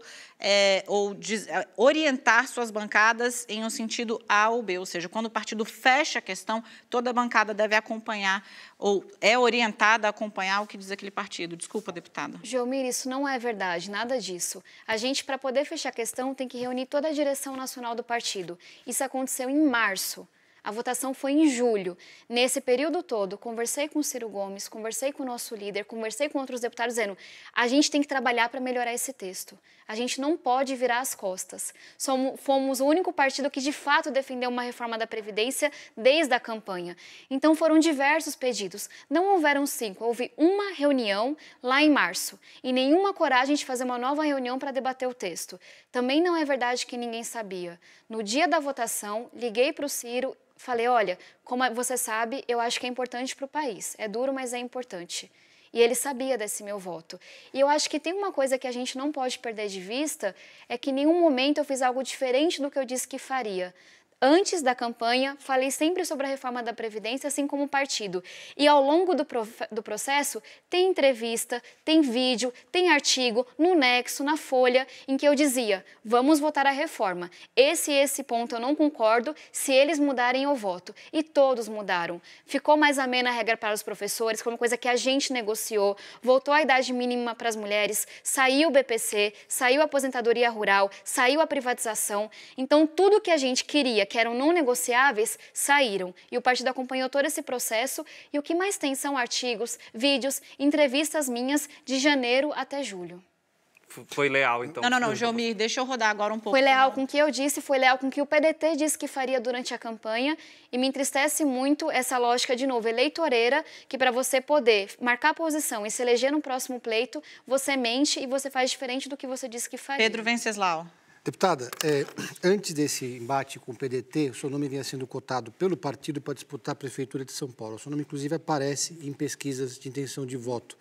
orientar suas bancadas em um sentido A ou B, ou seja, quando o partido fecha a questão, toda a bancada deve acompanhar ou é orientada a acompanhar o que diz aquele partido. Desculpa, deputada. Joelmir, isso não é verdade, nada disso. A gente, para poder fechar a questão, tem que reunir toda a direção nacional do partido. Isso aconteceu em março. A votação foi em julho. Nesse período todo, conversei com o Ciro Gomes, conversei com o nosso líder, conversei com outros deputados, dizendo, a gente tem que trabalhar para melhorar esse texto. A gente não pode virar as costas. Fomos o único partido que, de fato, defendeu uma reforma da Previdência desde a campanha. Então, foram diversos pedidos. Não houveram 5, houve uma reunião lá em março. E nenhuma coragem de fazer uma nova reunião para debater o texto. Também não é verdade que ninguém sabia. No dia da votação, liguei para o Ciro, falei, olha, como você sabe, eu acho que é importante para o país. É duro, mas é importante. E ele sabia desse meu voto. E eu acho que tem uma coisa que a gente não pode perder de vista, é que em nenhum momento eu fiz algo diferente do que eu disse que faria. Antes da campanha, falei sempre sobre a reforma da Previdência, assim como o partido. E ao longo do processo, tem entrevista, tem vídeo, tem artigo, no Nexo, na Folha, em que eu dizia, vamos votar a reforma. Esse ponto eu não concordo, se eles mudarem eu voto. E todos mudaram. Ficou mais amena a regra para os professores, foi uma coisa que a gente negociou, voltou a idade mínima para as mulheres, saiu o BPC, saiu a aposentadoria rural, saiu a privatização. Então, tudo que a gente queria, que eram não negociáveis, saíram. E o partido acompanhou todo esse processo e o que mais tem são artigos, vídeos, entrevistas minhas de janeiro até julho. Foi leal, então. Não, Joelmir, deixa eu rodar agora um pouco. Foi leal com o que eu disse, foi leal com o que o PDT disse que faria durante a campanha e me entristece muito essa lógica, de novo, eleitoreira, que para você poder marcar posição e se eleger no próximo pleito, você mente e você faz diferente do que você disse que faria. Pedro Venceslau. Deputada, antes desse embate com o PDT, o seu nome vinha sendo cotado pelo partido para disputar a Prefeitura de São Paulo. O seu nome, inclusive, aparece em pesquisas de intenção de voto.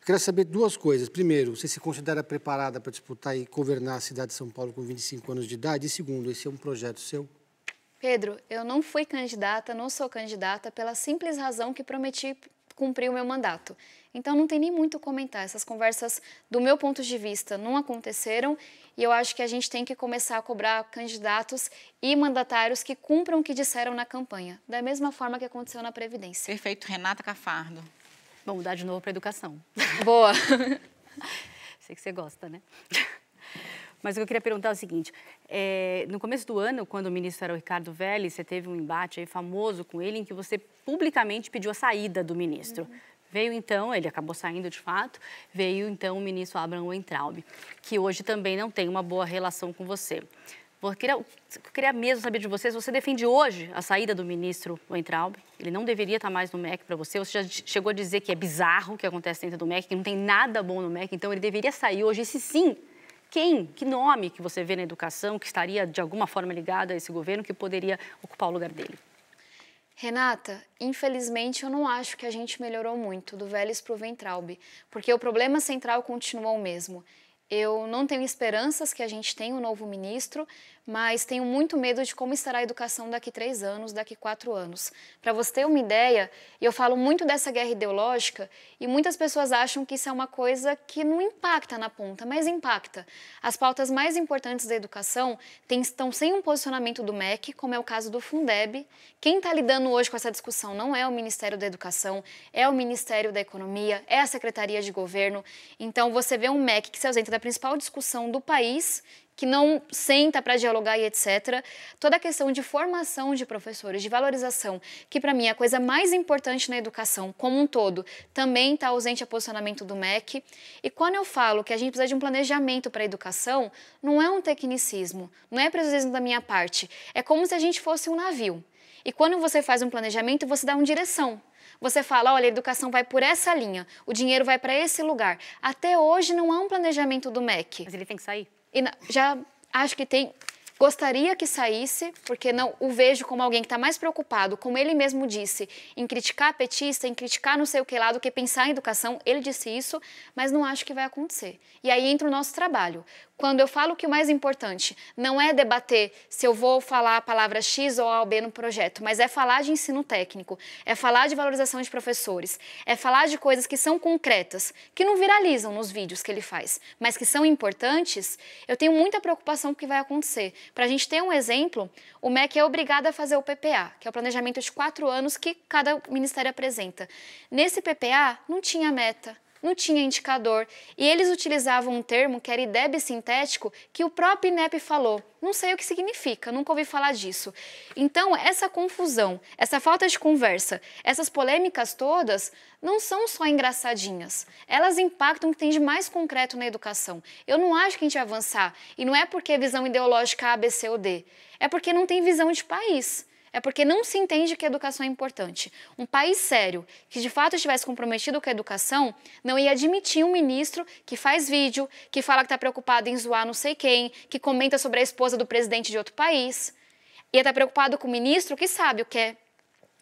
Eu quero saber duas coisas. Primeiro, você se considera preparada para disputar e governar a cidade de São Paulo com 25 anos de idade? E segundo, esse é um projeto seu? Pedro, eu não fui candidata, não sou candidata, pela simples razão que prometi cumprir o meu mandato. Então, não tem nem muito o comentar. Essas conversas, do meu ponto de vista, não aconteceram e eu acho que a gente tem que começar a cobrar candidatos e mandatários que cumpram o que disseram na campanha, da mesma forma que aconteceu na Previdência. Perfeito. Renata Cafardo. Vamos mudar de novo para a educação. Boa. Sei que você gosta, né? Mas o que eu queria perguntar é o seguinte. No começo do ano, quando o ministro era o Ricardo Velli, você teve um embate aí famoso com ele em que você publicamente pediu a saída do ministro. Veio então, ele acabou saindo de fato, veio então o ministro Abraham Weintraub, que hoje também não tem uma boa relação com você. Eu queria mesmo saber de você, se você defende hoje a saída do ministro Weintraub, ele não deveria estar mais no MEC para você, você já chegou a dizer que é bizarro o que acontece dentro do MEC, que não tem nada bom no MEC, então ele deveria sair hoje, e se sim, quem, que nome que você vê na educação, que estaria de alguma forma ligado a esse governo, que poderia ocupar o lugar dele? Renata, infelizmente eu não acho que a gente melhorou muito do Vélez para o Weintraub, porque o problema central continua o mesmo. Eu não tenho esperanças que a gente tenha um novo ministro, mas tenho muito medo de como estará a educação daqui 3 anos, daqui 4 anos. Para você ter uma ideia, eu falo muito dessa guerra ideológica e muitas pessoas acham que isso é uma coisa que não impacta na ponta, mas impacta. As pautas mais importantes da educação estão sem um posicionamento do MEC, como é o caso do Fundeb. Quem está lidando hoje com essa discussão não é o Ministério da Educação, é o Ministério da Economia, é a Secretaria de Governo. Então, você vê um MEC que se ausenta da principal discussão do país, que não senta para dialogar e etc. Toda a questão de formação de professores, de valorização, que para mim é a coisa mais importante na educação como um todo, também está ausente a posicionamento do MEC. E quando eu falo que a gente precisa de um planejamento para a educação, não é um tecnicismo, não é preciosismo da minha parte. É como se a gente fosse um navio. E quando você faz um planejamento, você dá uma direção. Você fala, olha, a educação vai por essa linha, o dinheiro vai para esse lugar. Até hoje não há um planejamento do MEC. Mas ele tem que sair? E já acho que tem... Gostaria que saísse, porque não o vejo como alguém que está mais preocupado, como ele mesmo disse, em criticar petista, em criticar não sei o que lá, do que pensar em educação. Ele disse isso, mas não acho que vai acontecer. E aí entra o nosso trabalho. Quando eu falo que o mais importante não é debater se eu vou falar a palavra X ou A ou B no projeto, mas é falar de ensino técnico, é falar de valorização de professores, é falar de coisas que são concretas, que não viralizam nos vídeos que ele faz, mas que são importantes, eu tenho muita preocupação com o que vai acontecer. Para a gente ter um exemplo, o MEC é obrigado a fazer o PPA, que é o planejamento de 4 anos que cada ministério apresenta. Nesse PPA, não tinha meta, não tinha indicador, e eles utilizavam um termo que era IDEB sintético, que o próprio INEP falou. Não sei o que significa, nunca ouvi falar disso. Então, essa confusão, essa falta de conversa, essas polêmicas todas não são só engraçadinhas. Elas impactam o que tem de mais concreto na educação. Eu não acho que a gente vai avançar, e não é porque é visão ideológica A, B, C ou D. É porque não tem visão de país. É porque não se entende que a educação é importante. Um país sério, que de fato estivesse comprometido com a educação, não ia admitir um ministro que faz vídeo, que fala que está preocupado em zoar não sei quem, que comenta sobre a esposa do presidente de outro país. Ia estar preocupado com o ministro que sabe o que é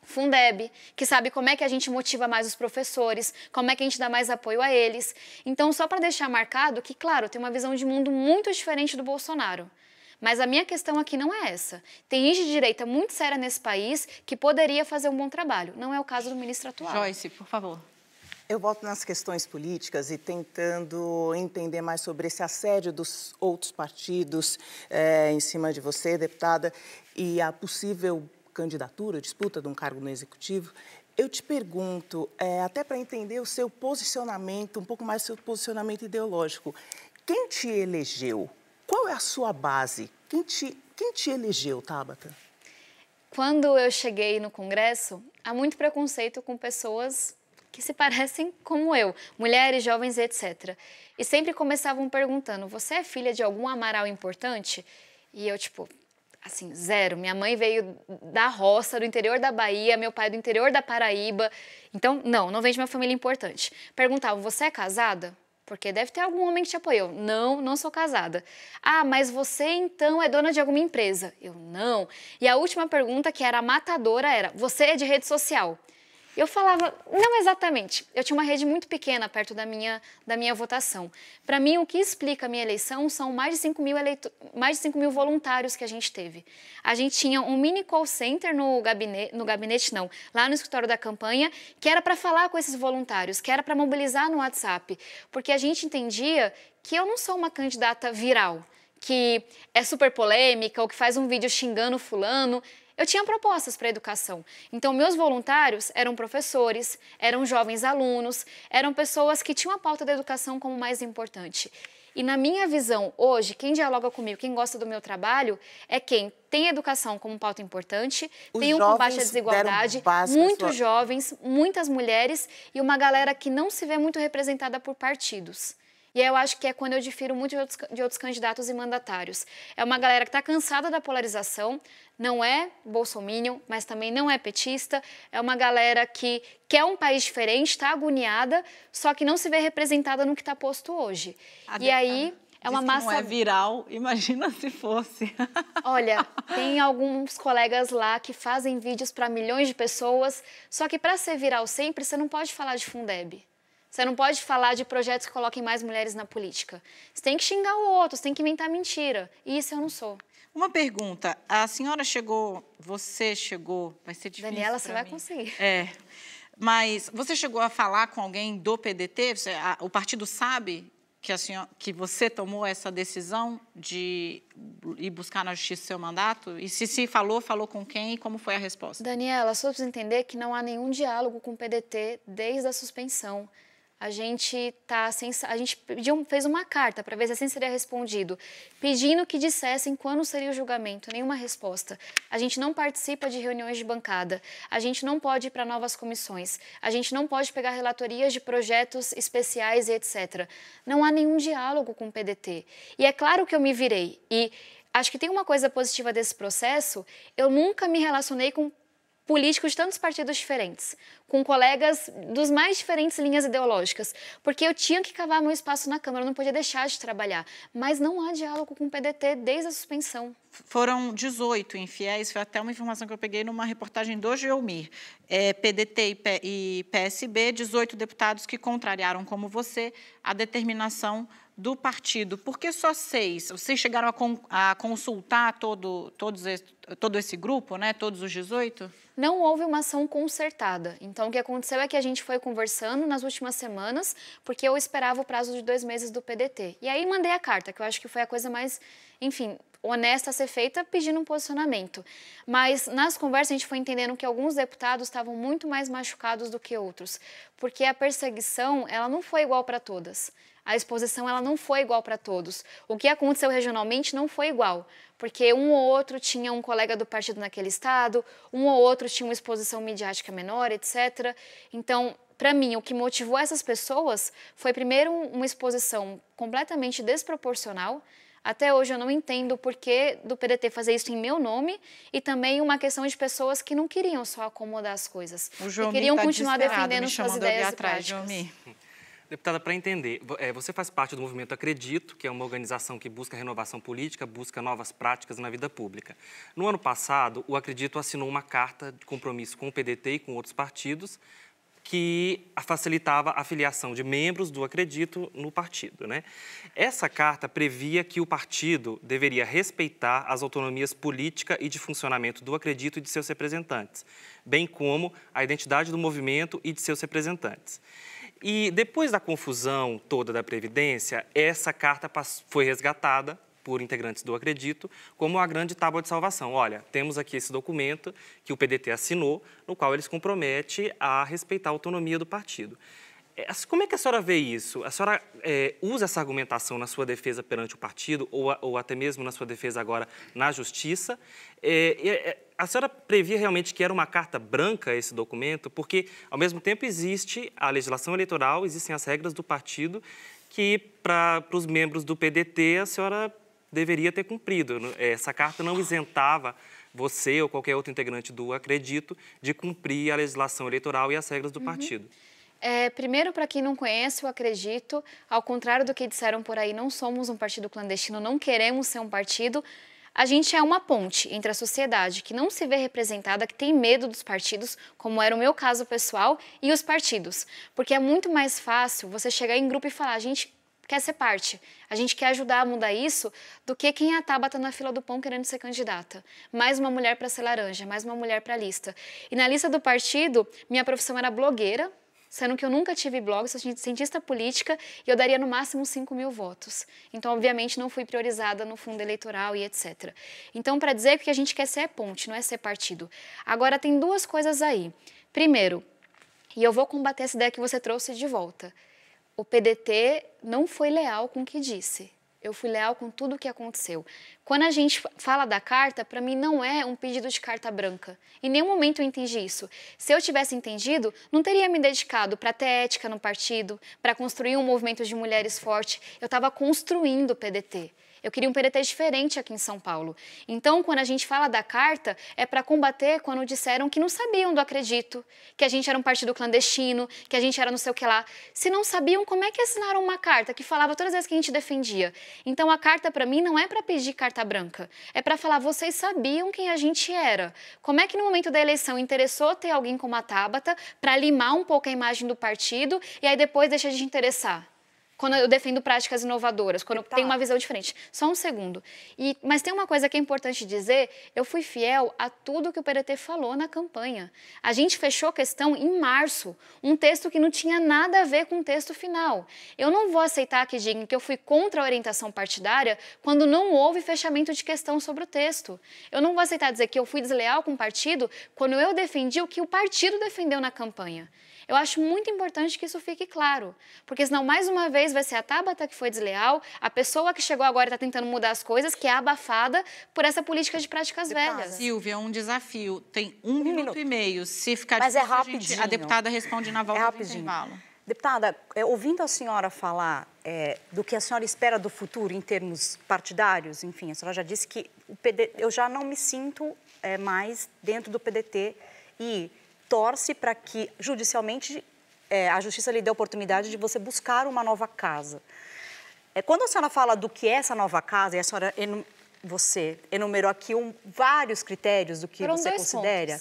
Fundeb, que sabe como é que a gente motiva mais os professores, como é que a gente dá mais apoio a eles. Então, só para deixar marcado que, claro, tem uma visão de mundo muito diferente do Bolsonaro. Mas a minha questão aqui não é essa. Tem gente de direita muito séria nesse país que poderia fazer um bom trabalho. Não é o caso do ministro atual. Joyce, por favor. Eu volto nas questões políticas e tentando entender mais sobre esse assédio dos outros partidos em cima de você, deputada, e a possível candidatura, disputa de um cargo no Executivo. Eu te pergunto, até para entender o seu posicionamento, um pouco mais do seu posicionamento ideológico, quem te elegeu? Qual é a sua base? Quem te elegeu, Tabata? Quando eu cheguei no Congresso, há muito preconceito com pessoas que se parecem como eu, mulheres, jovens, etc. E sempre começavam perguntando, você é filha de algum Amaral importante? E eu, tipo, assim, zero. Minha mãe veio da roça, do interior da Bahia, meu pai do interior da Paraíba. Então, não vem de uma família importante. Perguntavam, você é casada? Porque deve ter algum homem que te apoiou. Não, não sou casada. Ah, mas você então é dona de alguma empresa? Eu não. E a última pergunta, que era matadora, era: você é de rede social? Eu falava, não exatamente. Eu tinha uma rede muito pequena perto da minha votação. Para mim, o que explica a minha eleição são mais de 5 mil voluntários que a gente teve. A gente tinha um mini call center lá no escritório da campanha, que era para falar com esses voluntários, que era para mobilizar no WhatsApp, porque a gente entendia que eu não sou uma candidata viral, que é super polêmica ou que faz um vídeo xingando fulano. Eu tinha propostas para a educação. Então, meus voluntários eram professores, eram jovens alunos, eram pessoas que tinham a pauta da educação como mais importante. E na minha visão, hoje, quem dialoga comigo, quem gosta do meu trabalho, é quem tem educação como pauta importante, tem um combate à desigualdade, muitos jovens, muitas mulheres e uma galera que não se vê muito representada por partidos. E aí eu acho que é quando eu difiro muito de outros candidatos e mandatários. É uma galera que está cansada da polarização, não é bolsominion, mas também não é petista. É uma galera que quer um país diferente, está agoniada, só que não se vê representada no que está posto hoje. E aí é uma massa... Não é viral, imagina se fosse. Olha, tem alguns colegas lá que fazem vídeos para milhões de pessoas, só que para ser viral sempre, você não pode falar de Fundeb. Você não pode falar de projetos que coloquem mais mulheres na política. Você tem que xingar o outro, você tem que inventar mentira. E isso eu não sou. Uma pergunta. A senhora chegou, você chegou, vai ser difícil. Daniela, você vai conseguir. É. Mas você chegou a falar com alguém do PDT? O partido sabe que, que você tomou essa decisão de ir buscar na justiça seu mandato? E se falou, falou com quem e como foi a resposta? Daniela, só precisa entender que não há nenhum diálogo com o PDT desde a suspensão. A gente fez uma carta para ver se assim seria respondido, pedindo que dissessem quando seria o julgamento, nenhuma resposta. A gente não participa de reuniões de bancada, a gente não pode ir para novas comissões, a gente não pode pegar relatorias de projetos especiais e etc. Não há nenhum diálogo com o PDT. E é claro que eu me virei. E acho que tem uma coisa positiva desse processo, eu nunca me relacionei com políticos de tantos partidos diferentes, com colegas dos mais diferentes linhas ideológicas, porque eu tinha que cavar meu espaço na Câmara, eu não podia deixar de trabalhar. Mas não há diálogo com o PDT desde a suspensão. Foram 18 infiéis, foi até uma informação que eu peguei numa reportagem do Joelmir. PDT e PSB, 18 deputados que contrariaram, como você, a determinação do partido. Por que só 6? Vocês chegaram a consultar todo esse grupo, né? Todos os 18? Não houve uma ação concertada. Então, o que aconteceu é que a gente foi conversando nas últimas semanas, porque eu esperava o prazo de 2 meses do PDT. E aí, mandei a carta, que eu acho que foi a coisa mais, enfim, honesta a ser feita, pedindo um posicionamento. Mas, nas conversas, a gente foi entendendo que alguns deputados estavam muito mais machucados do que outros, porque a perseguição, ela não foi igual para todas. A exposição, ela não foi igual para todos. O que aconteceu regionalmente não foi igual, porque um ou outro tinha um colega do partido naquele estado, um ou outro tinha uma exposição midiática menor, etc. Então, para mim, o que motivou essas pessoas foi, primeiro, uma exposição completamente desproporcional. Até hoje eu não entendo o porquê do PDT fazer isso em meu nome, e também uma questão de pessoas que não queriam só acomodar as coisas, que queriam continuar defendendo suas ideias e práticas. Deputada, para entender, você faz parte do movimento Acredito, que é uma organização que busca renovação política, busca novas práticas na vida pública. No ano passado, o Acredito assinou uma carta de compromisso com o PDT e com outros partidos que facilitava a filiação de membros do Acredito no partido, né? Essa carta previa que o partido deveria respeitar as autonomias política e de funcionamento do Acredito e de seus representantes, bem como a identidade do movimento e de seus representantes. E depois da confusão toda da Previdência, essa carta foi resgatada por integrantes do Acredito como a grande tábua de salvação. Olha, temos aqui esse documento que o PDT assinou, no qual ele se compromete a respeitar a autonomia do partido. Como é que a senhora vê isso? A senhora usa essa argumentação na sua defesa perante o partido ou até mesmo na sua defesa agora na Justiça? A senhora previa realmente que era uma carta branca esse documento? Porque, ao mesmo tempo, existe a legislação eleitoral, existem as regras do partido que, para os membros do PDT, a senhora deveria ter cumprido. Essa carta não isentava você ou qualquer outro integrante do Acredito de cumprir a legislação eleitoral e as regras do partido. Primeiro, para quem não conhece, eu acredito, ao contrário do que disseram por aí, não somos um partido clandestino, não queremos ser um partido. A gente é uma ponte entre a sociedade que não se vê representada, que tem medo dos partidos, como era o meu caso pessoal, e os partidos. Porque é muito mais fácil você chegar em grupo e falar, a gente quer ser parte, a gente quer ajudar a mudar isso, do que quem é a Tabata na fila do pão querendo ser candidata. Mais uma mulher para ser laranja, mais uma mulher para a lista. E na lista do partido, minha profissão era blogueira, sendo que eu nunca tive blog, sou cientista política e eu daria no máximo 5.000 votos. Então, obviamente, não fui priorizada no fundo eleitoral e etc. Então, para dizer que o que a gente quer ser é ponte, não é ser partido. Agora, tem duas coisas aí. Primeiro, e eu vou combater essa ideia que você trouxe de volta, o PDT não foi leal com o que disse. Eu fui leal com tudo o que aconteceu. Quando a gente fala da carta, para mim não é um pedido de carta branca. Em nenhum momento eu entendi isso. Se eu tivesse entendido, não teria me dedicado para ter ética no partido, para construir um movimento de mulheres forte. Eu estava construindo o PDT. Eu queria um PDT diferente aqui em São Paulo. Então, quando a gente fala da carta, é para combater quando disseram que não sabiam do Acredito, que a gente era um partido clandestino, que a gente era não sei o que lá. Se não sabiam, como é que assinaram uma carta que falava todas as vezes que a gente defendia? Então, a carta, para mim, não é para pedir carta branca. É para falar, vocês sabiam quem a gente era. Como é que no momento da eleição interessou ter alguém como a Tabata para limar um pouco a imagem do partido e aí depois deixa de interessar? Quando eu defendo práticas inovadoras, quando eu tenho uma visão diferente. Só um segundo. Mas tem uma coisa que é importante dizer, eu fui fiel a tudo que o PDT falou na campanha. A gente fechou a questão em março, um texto que não tinha nada a ver com o texto final. Eu não vou aceitar que digam que eu fui contra a orientação partidária quando não houve fechamento de questão sobre o texto. Eu não vou aceitar dizer que eu fui desleal com o partido quando eu defendi o que o partido defendeu na campanha. Eu acho muito importante que isso fique claro, porque senão, mais uma vez, vai ser a Tabata que foi desleal, a pessoa que chegou agora e está tentando mudar as coisas, que é abafada por essa política de práticas velhas. Silvia, um desafio. Tem um minuto e meio. Se ficar difícil, é rapidinho. A deputada responde na volta do intervalo. Deputada, ouvindo a senhora falar do que a senhora espera do futuro em termos partidários, enfim, a senhora já disse que o PDT, eu já não me sinto mais dentro do PDT e torce para que, judicialmente, a justiça lhe dê a oportunidade de você buscar uma nova casa. Quando a senhora fala do que é essa nova casa, e a senhora, você enumerou aqui vários critérios do que você considera,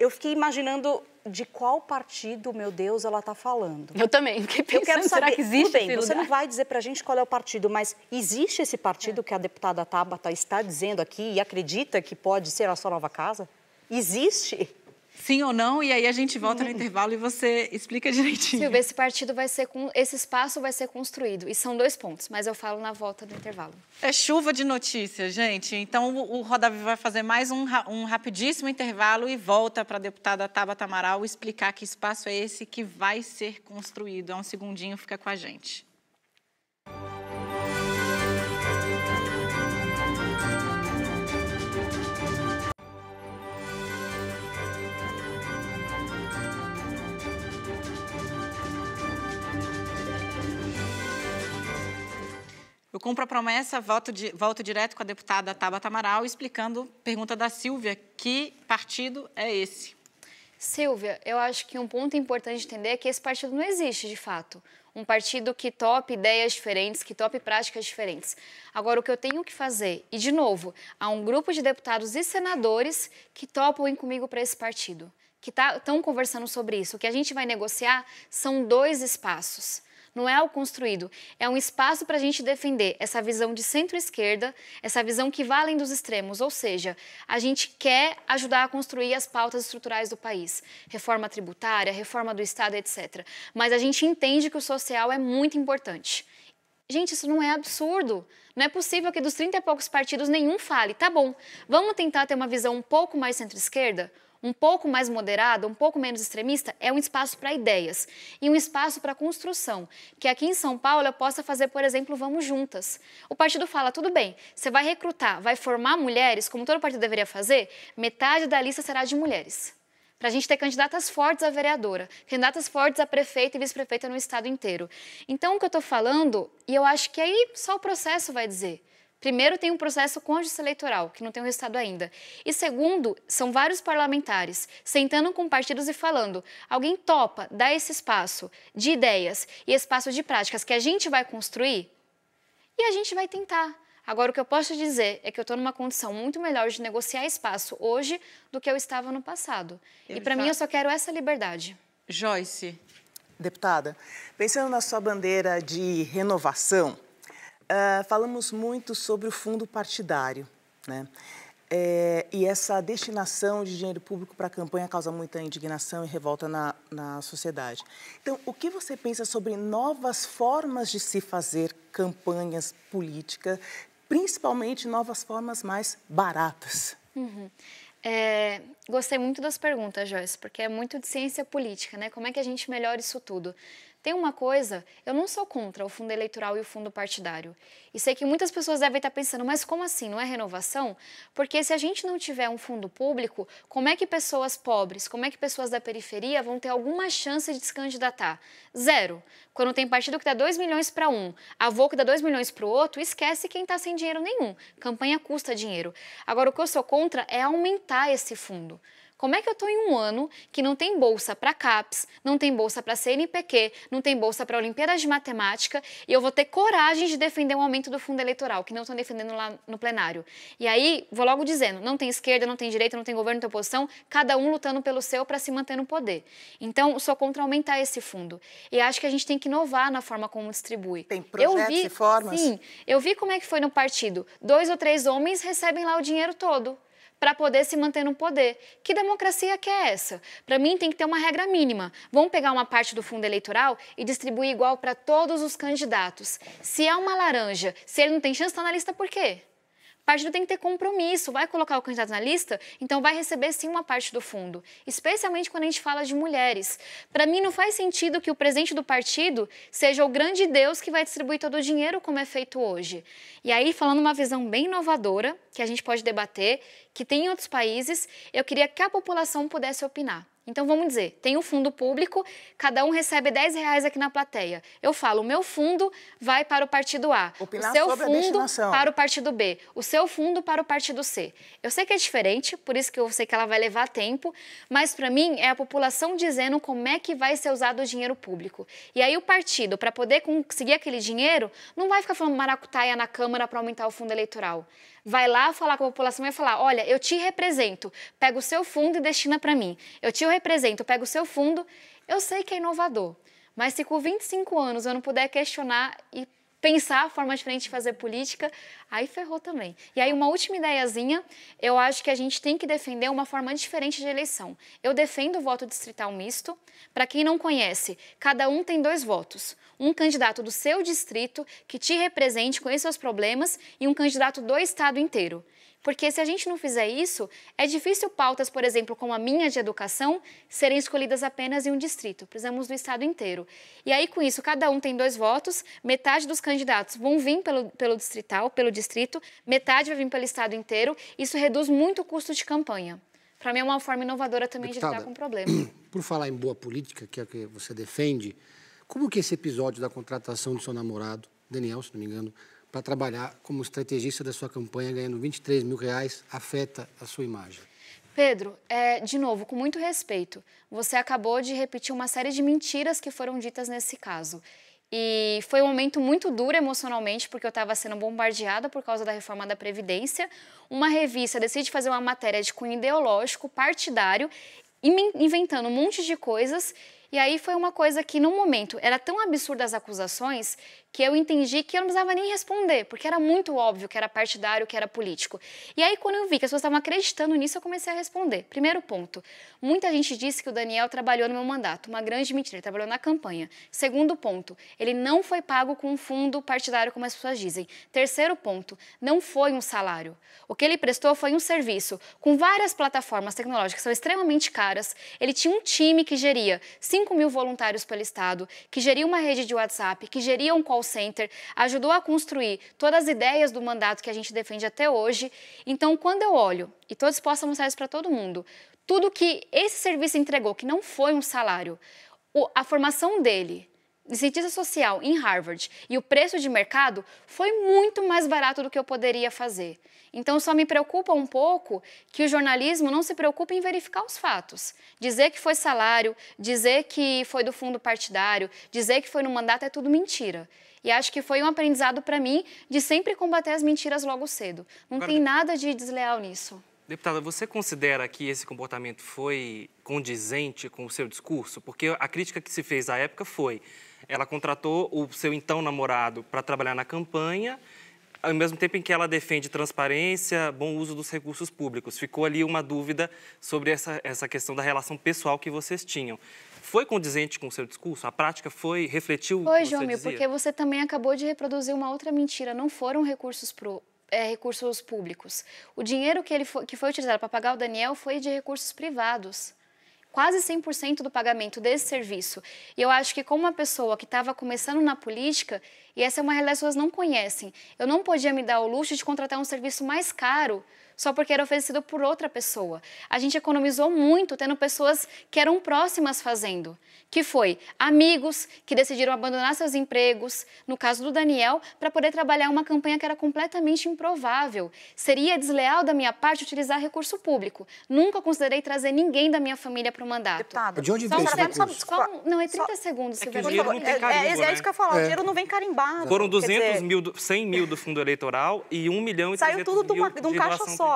eu fiquei imaginando de qual partido, meu Deus, ela está falando. Eu também, fiquei pensando, eu quero saber, será que existe bem, esse lugar? Você não vai dizer para a gente qual é o partido, mas existe esse partido que a deputada Tabata está dizendo aqui e acredita que pode ser a sua nova casa? Existe? Sim ou não, e aí a gente volta no intervalo e você explica direitinho. Silvia, esse partido vai ser, esse espaço vai ser construído, e são 2 pontos, mas eu falo na volta do intervalo. É chuva de notícias, gente, então o Roda Viva vai fazer mais um rapidíssimo intervalo e volta para a deputada Tabata Amaral explicar que espaço é esse que vai ser construído. Há um segundinho, fica com a gente. Eu cumpro a promessa, volto direto com a deputada Tabata Amaral, explicando a pergunta da Silvia, que partido é esse? Silvia, eu acho que um ponto importante entender é que esse partido não existe, de fato. Um partido que tope ideias diferentes, que tope práticas diferentes. Agora, o que eu tenho que fazer, e de novo, há um grupo de deputados e senadores que topam ir comigo para esse partido, que estão conversando sobre isso. O que a gente vai negociar são 2 espaços. Não é o construído, é um espaço para a gente defender essa visão de centro-esquerda, essa visão que vai além dos extremos, ou seja, a gente quer ajudar a construir as pautas estruturais do país, reforma tributária, reforma do Estado, etc. Mas a gente entende que o social é muito importante. Gente, isso não é absurdo. Não é possível que dos 30 e poucos partidos nenhum fale, tá bom, vamos tentar ter uma visão um pouco mais centro-esquerda? Um pouco mais moderado, um pouco menos extremista, é um espaço para ideias e um espaço para construção, que aqui em São Paulo eu possa fazer, por exemplo, Vamos Juntas. O partido fala, tudo bem, você vai recrutar, vai formar mulheres, como todo partido deveria fazer, metade da lista será de mulheres. Para a gente ter candidatas fortes a vereadora, candidatas fortes a prefeita e vice-prefeita no estado inteiro. Então, o que eu estou falando, e eu acho que aí só o processo vai dizer. Primeiro, tem um processo com a justiça eleitoral, que não tem um resultado ainda. E segundo, são vários parlamentares sentando com partidos e falando, alguém topa dar esse espaço de ideias e espaço de práticas que a gente vai construir e a gente vai tentar. Agora, o que eu posso dizer é que eu estou numa condição muito melhor de negociar espaço hoje do que eu estava no passado. E para mim, eu só quero essa liberdade. Joyce. Deputada, pensando na sua bandeira de renovação, falamos muito sobre o fundo partidário, né? E essa destinação de dinheiro público para a campanha causa muita indignação e revolta na sociedade. Então, o que você pensa sobre novas formas de se fazer campanhas políticas, principalmente novas formas mais baratas? Gostei muito das perguntas, Joyce, porque é muito de ciência política, né? Como é que a gente melhora isso tudo? Tem uma coisa, eu não sou contra o fundo eleitoral e o fundo partidário. E sei que muitas pessoas devem estar pensando, mas como assim, não é renovação? Porque se a gente não tiver um fundo público, como é que pessoas pobres, como é que pessoas da periferia vão ter alguma chance de se candidatar? Zero. Quando tem partido que dá 2 milhões para um, avô que dá 2 milhões para o outro, esquece quem está sem dinheiro nenhum. Campanha custa dinheiro. Agora, o que eu sou contra é aumentar esse fundo. Como é que eu estou em um ano que não tem bolsa para CAPES, não tem bolsa para CNPq, não tem bolsa para Olimpíadas de Matemática e eu vou ter coragem de defender um aumento do fundo eleitoral, que não estão defendendo lá no plenário? E aí, vou logo dizendo, não tem esquerda, não tem direita, não tem governo, não tem oposição, cada um lutando pelo seu para se manter no poder. Então, sou contra aumentar esse fundo. E acho que a gente tem que inovar na forma como distribui. Tem projetos e formas? Sim, eu vi como é que foi no partido. 2 ou 3 homens recebem lá o dinheiro todo para poder se manter no poder. Que democracia que é essa? Para mim, tem que ter uma regra mínima. Vamos pegar uma parte do fundo eleitoral e distribuir igual para todos os candidatos. Se é uma laranja, se ele não tem chance, está na lista por quê? O partido tem que ter compromisso, vai colocar o candidato na lista, então vai receber sim uma parte do fundo, especialmente quando a gente fala de mulheres. Para mim não faz sentido que o presidente do partido seja o grande Deus que vai distribuir todo o dinheiro como é feito hoje. E aí, falando uma visão bem inovadora, que a gente pode debater, que tem em outros países, eu queria que a população pudesse opinar. Então, vamos dizer, tem um fundo público, cada um recebe R$10 aqui na plateia. Eu falo, o meu fundo vai para o partido A, o seu fundo para o partido B, o seu fundo para o partido C. Eu sei que é diferente, por isso que eu sei que ela vai levar tempo, mas para mim é a população dizendo como é que vai ser usado o dinheiro público. E aí o partido, para poder conseguir aquele dinheiro, não vai ficar falando maracutaia na Câmara para aumentar o fundo eleitoral. Vai lá falar com a população e vai falar, olha, eu te represento, pega o seu fundo e destina para mim. Eu te represento, pega o seu fundo. Eu sei que é inovador, mas se com 25 anos eu não puder questionar e pensar a forma diferente de fazer política, aí ferrou também. E aí, uma última ideiazinha, eu acho que a gente tem que defender uma forma diferente de eleição. Eu defendo o voto distrital misto. Para quem não conhece, cada um tem 2 votos. Um candidato do seu distrito, que te represente, conheça seus problemas, e um candidato do estado inteiro. Porque se a gente não fizer isso, é difícil pautas, por exemplo, como a minha de educação, serem escolhidas apenas em um distrito. Precisamos do estado inteiro. E aí, com isso, cada um tem 2 votos, metade dos candidatos vão vir pelo distrito, metade vai vir pelo estado inteiro. Isso reduz muito o custo de campanha. Para mim, é uma forma inovadora também, deputada, de lidar com o problema. Por falar em boa política, que é o que você defende, como que esse episódio da contratação do seu namorado, Daniel, se não me engano, para trabalhar como estrategista da sua campanha, ganhando R$23 mil, afeta a sua imagem? Pedro, de novo, com muito respeito, você acabou de repetir uma série de mentiras que foram ditas nesse caso. E foi um momento muito duro emocionalmente, porque eu estava sendo bombardeada por causa da reforma da Previdência. Uma revista decide fazer uma matéria de cunho ideológico, partidário, inventando um monte de coisas. E aí foi uma coisa que, no momento, era tão absurda as acusações que eu entendi que eu não precisava nem responder, porque era muito óbvio que era partidário, que era político. E aí, quando eu vi que as pessoas estavam acreditando nisso, eu comecei a responder. Primeiro ponto, muita gente disse que o Daniel trabalhou no meu mandato, uma grande mentira, ele trabalhou na campanha. Segundo ponto, ele não foi pago com um fundo partidário, como as pessoas dizem. Terceiro ponto, não foi um salário. O que ele prestou foi um serviço com várias plataformas tecnológicas, que são extremamente caras. Ele tinha um time que geria 5 mil voluntários pelo estado, que geria uma rede de WhatsApp, que geria um call center, ajudou a construir todas as ideias do mandato que a gente defende até hoje. Então, quando eu olho, e estou disposta a mostrar isso para todo mundo, tudo que esse serviço entregou, que não foi um salário, a formação dele de cientista social em Harvard e o preço de mercado foi muito mais barato do que eu poderia fazer. Então, só me preocupa um pouco que o jornalismo não se preocupe em verificar os fatos. Dizer que foi salário, dizer que foi do fundo partidário, dizer que foi no mandato é tudo mentira. E acho que foi um aprendizado para mim de sempre combater as mentiras logo cedo. Não tem nada de desleal nisso. Deputada, você considera que esse comportamento foi condizente com o seu discurso? Porque a crítica que se fez à época foi: ela contratou o seu então namorado para trabalhar na campanha, ao mesmo tempo em que ela defende transparência, bom uso dos recursos públicos. Ficou ali uma dúvida sobre essa questão da relação pessoal que vocês tinham. Foi condizente com o seu discurso? A prática foi, refletiu o que você dizia? Foi, João, porque você também acabou de reproduzir uma outra mentira. Não foram recursos recursos públicos. O dinheiro que foi utilizado para pagar o Daniel foi de recursos privados. quase 100% do pagamento desse serviço. E eu acho que como uma pessoa que estava começando na política, e essa é uma realidade que as pessoas não conhecem, eu não podia me dar o luxo de contratar um serviço mais caro só porque era oferecido por outra pessoa. A gente economizou muito tendo pessoas que eram próximas fazendo, que foi amigos que decidiram abandonar seus empregos, no caso do Daniel, para poder trabalhar uma campanha que era completamente improvável. Seria desleal da minha parte utilizar recurso público. Nunca considerei trazer ninguém da minha família para o mandato. Deputado, de onde vem esse recurso? Não, é 30 segundos. É que o dinheiro não tem carimbo, né? É isso que eu ia falar, o dinheiro não vem carimbado. Foram 200 mil, 100 mil do fundo eleitoral e 1 milhão e 300 mil de doação privada. Saiu tudo de um caixa só.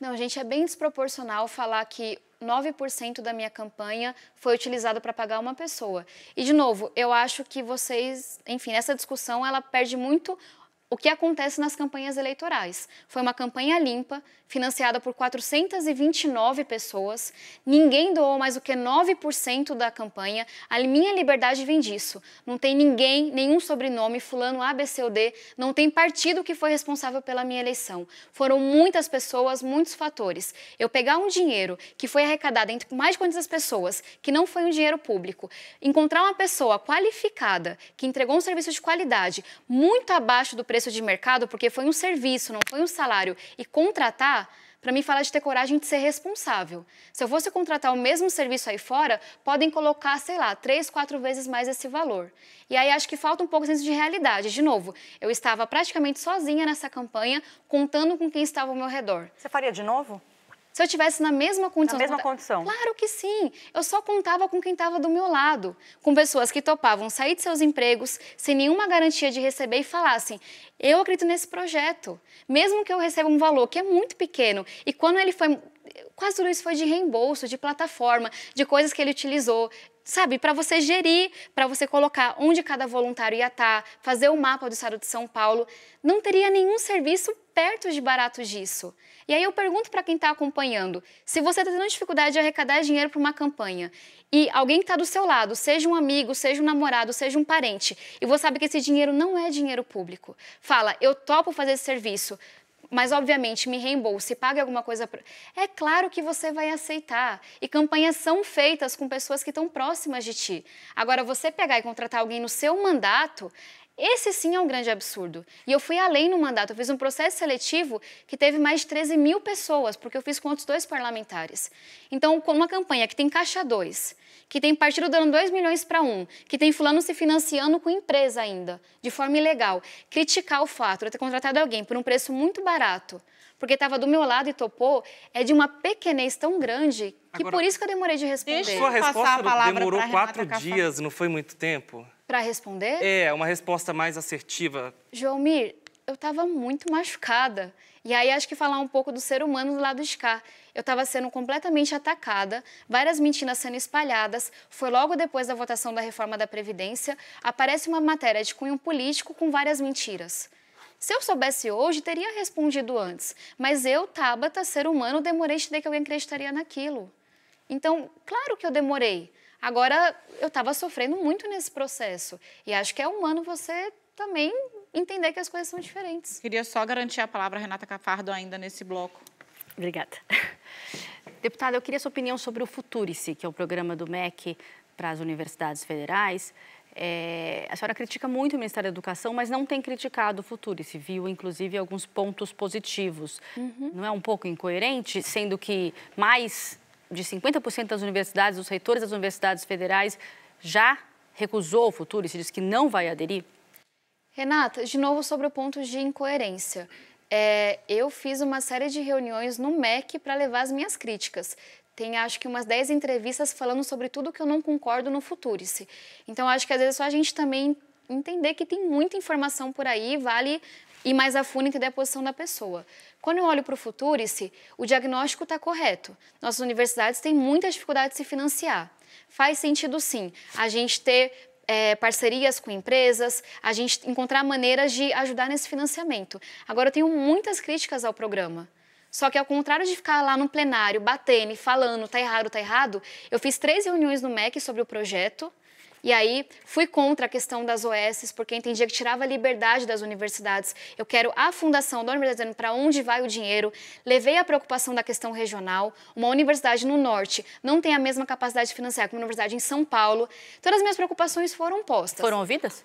Não, gente, é bem desproporcional falar que 9% da minha campanha foi utilizado para pagar uma pessoa. E, de novo, eu acho que vocês... Enfim, essa discussão, ela perde muito o que acontece nas campanhas eleitorais. Foi uma campanha limpa, financiada por 429 pessoas. Ninguém doou mais do que 9% da campanha. A minha liberdade vem disso. Não tem ninguém, nenhum sobrenome, fulano A, B, C ou D. Não tem partido que foi responsável pela minha eleição. Foram muitas pessoas, muitos fatores. Eu pegar um dinheiro que foi arrecadado entre mais de quantas pessoas, que não foi um dinheiro público, encontrar uma pessoa qualificada, que entregou um serviço de qualidade, muito abaixo do preço de mercado, porque foi um serviço, não foi um salário, e contratar, para mim, falar de ter coragem de ser responsável. Se eu fosse contratar o mesmo serviço aí fora, podem colocar, sei lá, 3, 4 vezes mais esse valor. E aí acho que falta um pouco de senso de realidade. De novo, eu estava praticamente sozinha nessa campanha, contando com quem estava ao meu redor. Você faria de novo? Se eu estivesse na mesma condição... Na mesma condição? Claro que sim. Eu só contava com quem estava do meu lado. Com pessoas que topavam sair de seus empregos, sem nenhuma garantia de receber e falassem, eu acredito nesse projeto. Mesmo que eu receba um valor que é muito pequeno, e quando ele foi... Quase tudo isso foi de reembolso, de plataforma, de coisas que ele utilizou, sabe? Para você gerir, para você colocar onde cada voluntário ia estar, fazer o mapa do estado de São Paulo. Não teria nenhum serviço perto de barato disso. E aí eu pergunto para quem está acompanhando, se você está tendo dificuldade de arrecadar dinheiro para uma campanha e alguém que está do seu lado, seja um amigo, seja um namorado, seja um parente, e você sabe que esse dinheiro não é dinheiro público, fala, eu topo fazer esse serviço, mas, obviamente, me reembolse, pague alguma coisa... É claro que você vai aceitar. E campanhas são feitas com pessoas que estão próximas de ti. Agora, você pegar e contratar alguém no seu mandato, esse sim é um grande absurdo. E eu fui além no mandato. Eu fiz um processo seletivo que teve mais de 13 mil pessoas, porque eu fiz com outros 2 parlamentares. Então, com uma campanha que tem caixa 2, que tem partido dando 2 milhões para um, que tem fulano se financiando com empresa ainda, de forma ilegal, criticar o fato de eu ter contratado alguém por um preço muito barato, porque estava do meu lado e topou, é de uma pequenez tão grande que agora, por isso que eu demorei de responder. Deixa eu sua resposta a demorou 4 dias, não foi muito tempo? Para responder? É, uma resposta mais assertiva. Joelmir, eu estava muito machucada. E aí acho que falar um pouco do ser humano do lado de cá. Eu estava sendo completamente atacada, várias mentiras sendo espalhadas. Foi logo depois da votação da reforma da Previdência, aparece uma matéria de cunho político com várias mentiras. Se eu soubesse hoje, teria respondido antes. Mas eu, Tabata, ser humano, demorei de ter que alguém acreditaria naquilo. Então, claro que eu demorei. Agora, eu estava sofrendo muito nesse processo. E acho que é humano você também entender que as coisas são diferentes. Queria só garantir a palavra a Renata Cafardo ainda nesse bloco. Obrigada. Deputada, eu queria sua opinião sobre o Future-se, que é o programa do MEC para as universidades federais. A senhora critica muito o Ministério da Educação, mas não tem criticado o Future-se, viu, inclusive, alguns pontos positivos. Uhum. Não é um pouco incoerente, sendo que mais de 50% das universidades, os reitores das universidades federais, já recusou o Future-se, diz que não vai aderir? Renata, de novo sobre o ponto de incoerência. Eu fiz uma série de reuniões no MEC para levar as minhas críticas. Tem, acho que, umas 10 entrevistas falando sobre tudo que eu não concordo no Future-se. Então, acho que, às vezes, é só a gente também entender que tem muita informação por aí, vale ir mais a fundo e entender a posição da pessoa. Quando eu olho para o Future-se, o diagnóstico está correto. Nossas universidades têm muita dificuldade de se financiar. Faz sentido, sim, a gente ter... parcerias com empresas, a gente encontrar maneiras de ajudar nesse financiamento. Agora, eu tenho muitas críticas ao programa. Só que, ao contrário de ficar lá no plenário, batendo e falando, tá errado, eu fiz 3 reuniões no MEC sobre o projeto, E aí fui contra a questão das OS, porque entendia que tirava a liberdade das universidades. Eu quero a fundação da universidade dizendo para onde vai o dinheiro. Levei a preocupação da questão regional. Uma universidade no norte não tem a mesma capacidade financeira que uma universidade em São Paulo. Todas as minhas preocupações foram postas. Foram ouvidas?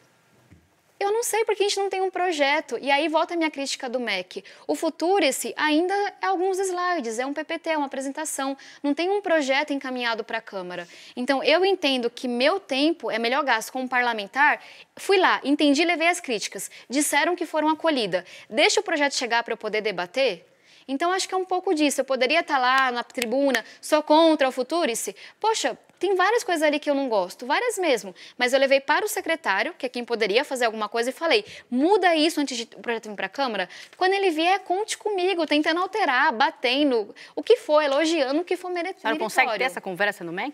Eu não sei, porque a gente não tem um projeto. E aí volta a minha crítica do MEC. O Future-se ainda é alguns slides, é um PPT, é uma apresentação. Não tem um projeto encaminhado para a Câmara. Então, eu entendo que meu tempo é melhor gasto como parlamentar. Fui lá, entendi, levei as críticas. Disseram que foram acolhidas. Deixa o projeto chegar para eu poder debater? Então, acho que é um pouco disso. Eu poderia estar lá na tribuna, sou contra o Future-se. Poxa, tem várias coisas ali que eu não gosto, várias mesmo. Mas eu levei para o secretário, que é quem poderia fazer alguma coisa, e falei, muda isso antes de o projeto vir para a Câmara. Quando ele vier, conte comigo, tentando alterar, batendo, o que for, elogiando, o que for meritório. Você não consegue ter essa conversa no MEC?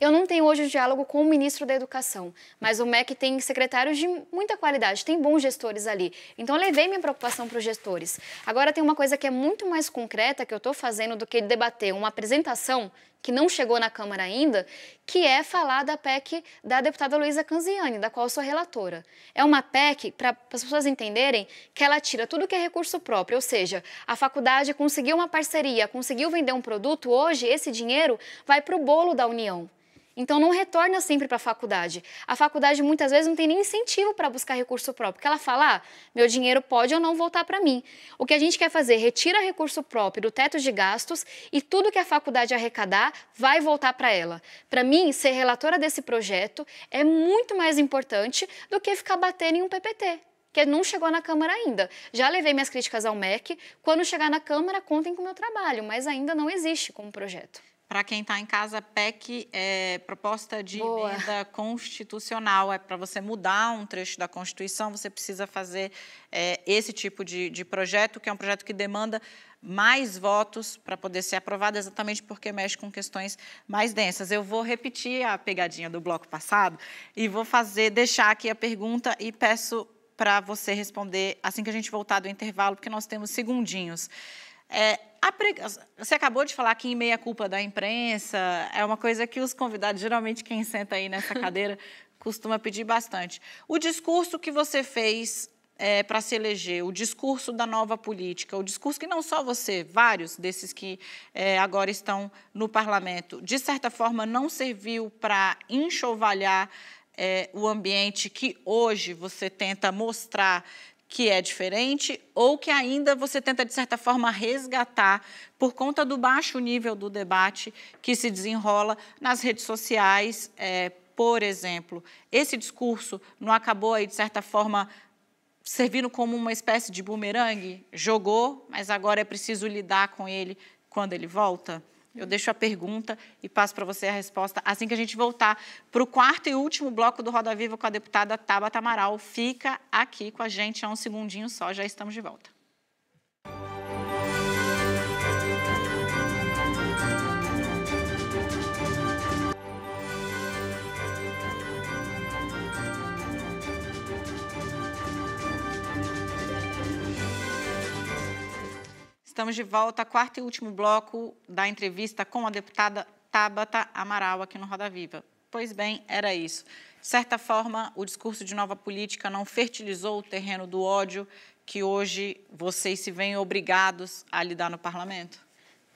Eu não tenho hoje o diálogo com o ministro da Educação, mas o MEC tem secretários de muita qualidade, tem bons gestores ali. Então, eu levei minha preocupação para os gestores. Agora, tem uma coisa que é muito mais concreta que eu estou fazendo do que debater uma apresentação que não chegou na Câmara ainda, que é falar da PEC da deputada Luísa Canziani, da qual eu sou relatora. É uma PEC, para as pessoas entenderem, que ela tira tudo que é recurso próprio, ou seja, a faculdade conseguiu uma parceria, conseguiu vender um produto, hoje esse dinheiro vai para o bolo da União. Então, não retorna sempre para a faculdade. A faculdade, muitas vezes, não tem nem incentivo para buscar recurso próprio, porque ela fala, ah, meu dinheiro pode ou não voltar para mim. O que a gente quer fazer, retira recurso próprio do teto de gastos e tudo que a faculdade arrecadar vai voltar para ela. Para mim, ser relatora desse projeto é muito mais importante do que ficar batendo em um PPT, que não chegou na Câmara ainda. Já levei minhas críticas ao MEC. Quando chegar na Câmara, contem com o meu trabalho, mas ainda não existe como projeto. Para quem está em casa, PEC é proposta de emenda constitucional. É para você mudar um trecho da Constituição, você precisa fazer esse tipo de projeto, que é um projeto que demanda mais votos para poder ser aprovado, exatamente porque mexe com questões mais densas. Eu vou repetir a pegadinha do bloco passado e vou deixar aqui a pergunta e peço para você responder assim que a gente voltar do intervalo, porque nós temos segundinhos. Você acabou de falar que em meia culpa da imprensa, é uma coisa que os convidados, geralmente quem senta aí nessa cadeira, costuma pedir bastante. O discurso que você fez para se eleger, o discurso da nova política, o discurso que não só você, vários desses que agora estão no parlamento, de certa forma não serviu para enxovalhar o ambiente que hoje você tenta mostrar que é diferente ou que ainda você tenta, de certa forma, resgatar por conta do baixo nível do debate que se desenrola nas redes sociais, por exemplo. Esse discurso não acabou aí, de certa forma, servindo como uma espécie de bumerangue? Jogou, mas agora é preciso lidar com ele quando ele volta? Eu deixo a pergunta e passo para você a resposta assim que a gente voltar para o quarto e último bloco do Roda Viva com a deputada Tabata Amaral. Fica aqui com a gente, é um segundinho só, já estamos de volta. Estamos de volta, quarto e último bloco da entrevista com a deputada Tabata Amaral aqui no Roda Viva. Pois bem, era isso. De certa forma, o discurso de nova política não fertilizou o terreno do ódio que hoje vocês se veem obrigados a lidar no parlamento?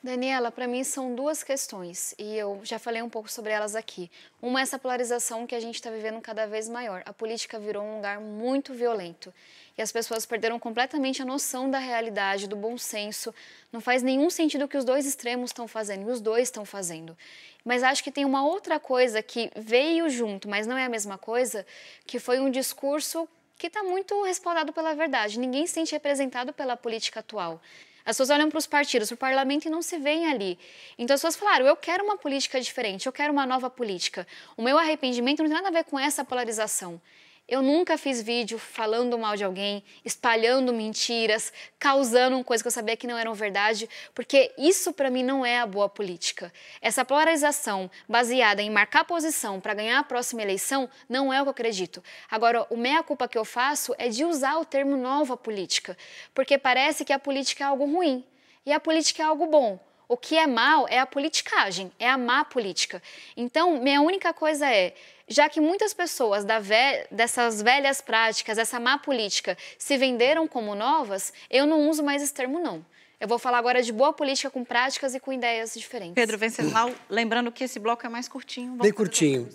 Daniela, para mim são duas questões e eu já falei um pouco sobre elas aqui. Uma é essa polarização que a gente está vivendo cada vez maior. A política virou um lugar muito violento e as pessoas perderam completamente a noção da realidade, do bom senso. Não faz nenhum sentido o que os dois extremos estão fazendo e os dois estão fazendo. Mas acho que tem uma outra coisa que veio junto, mas não é a mesma coisa, que foi um discurso que está muito respaldado pela verdade. Ninguém se sente representado pela política atual. As pessoas olham para os partidos, para o parlamento e não se veem ali. Então, as pessoas falaram, eu quero uma política diferente, eu quero uma nova política. O meu arrependimento não tem nada a ver com essa polarização. Eu nunca fiz vídeo falando mal de alguém, espalhando mentiras, causando coisas que eu sabia que não eram verdade, porque isso para mim não é a boa política. Essa polarização baseada em marcar posição para ganhar a próxima eleição não é o que eu acredito. Agora, o meia-culpa que eu faço é de usar o termo nova política, porque parece que a política é algo ruim e a política é algo bom. O que é mal é a politicagem, é a má política. Então, minha única coisa é, já que muitas pessoas dessas velhas práticas, essa má política, se venderam como novas, eu não uso mais esse termo, não. Eu vou falar agora de boa política com práticas e com ideias diferentes. Pedro Venceslau, lembrando que esse bloco é mais curtinho. Vamos bem curtinho.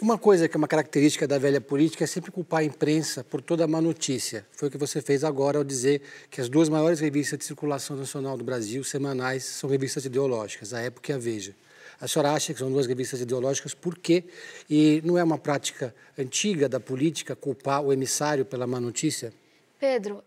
Uma coisa que é uma característica da velha política é sempre culpar a imprensa por toda a má notícia. Foi o que você fez agora ao dizer que as duas maiores revistas de circulação nacional do Brasil, semanais, são revistas ideológicas, a Época e a Veja. A senhora acha que são duas revistas ideológicas, por quê? E não é uma prática antiga da política culpar o emissário pela má notícia? Pedro,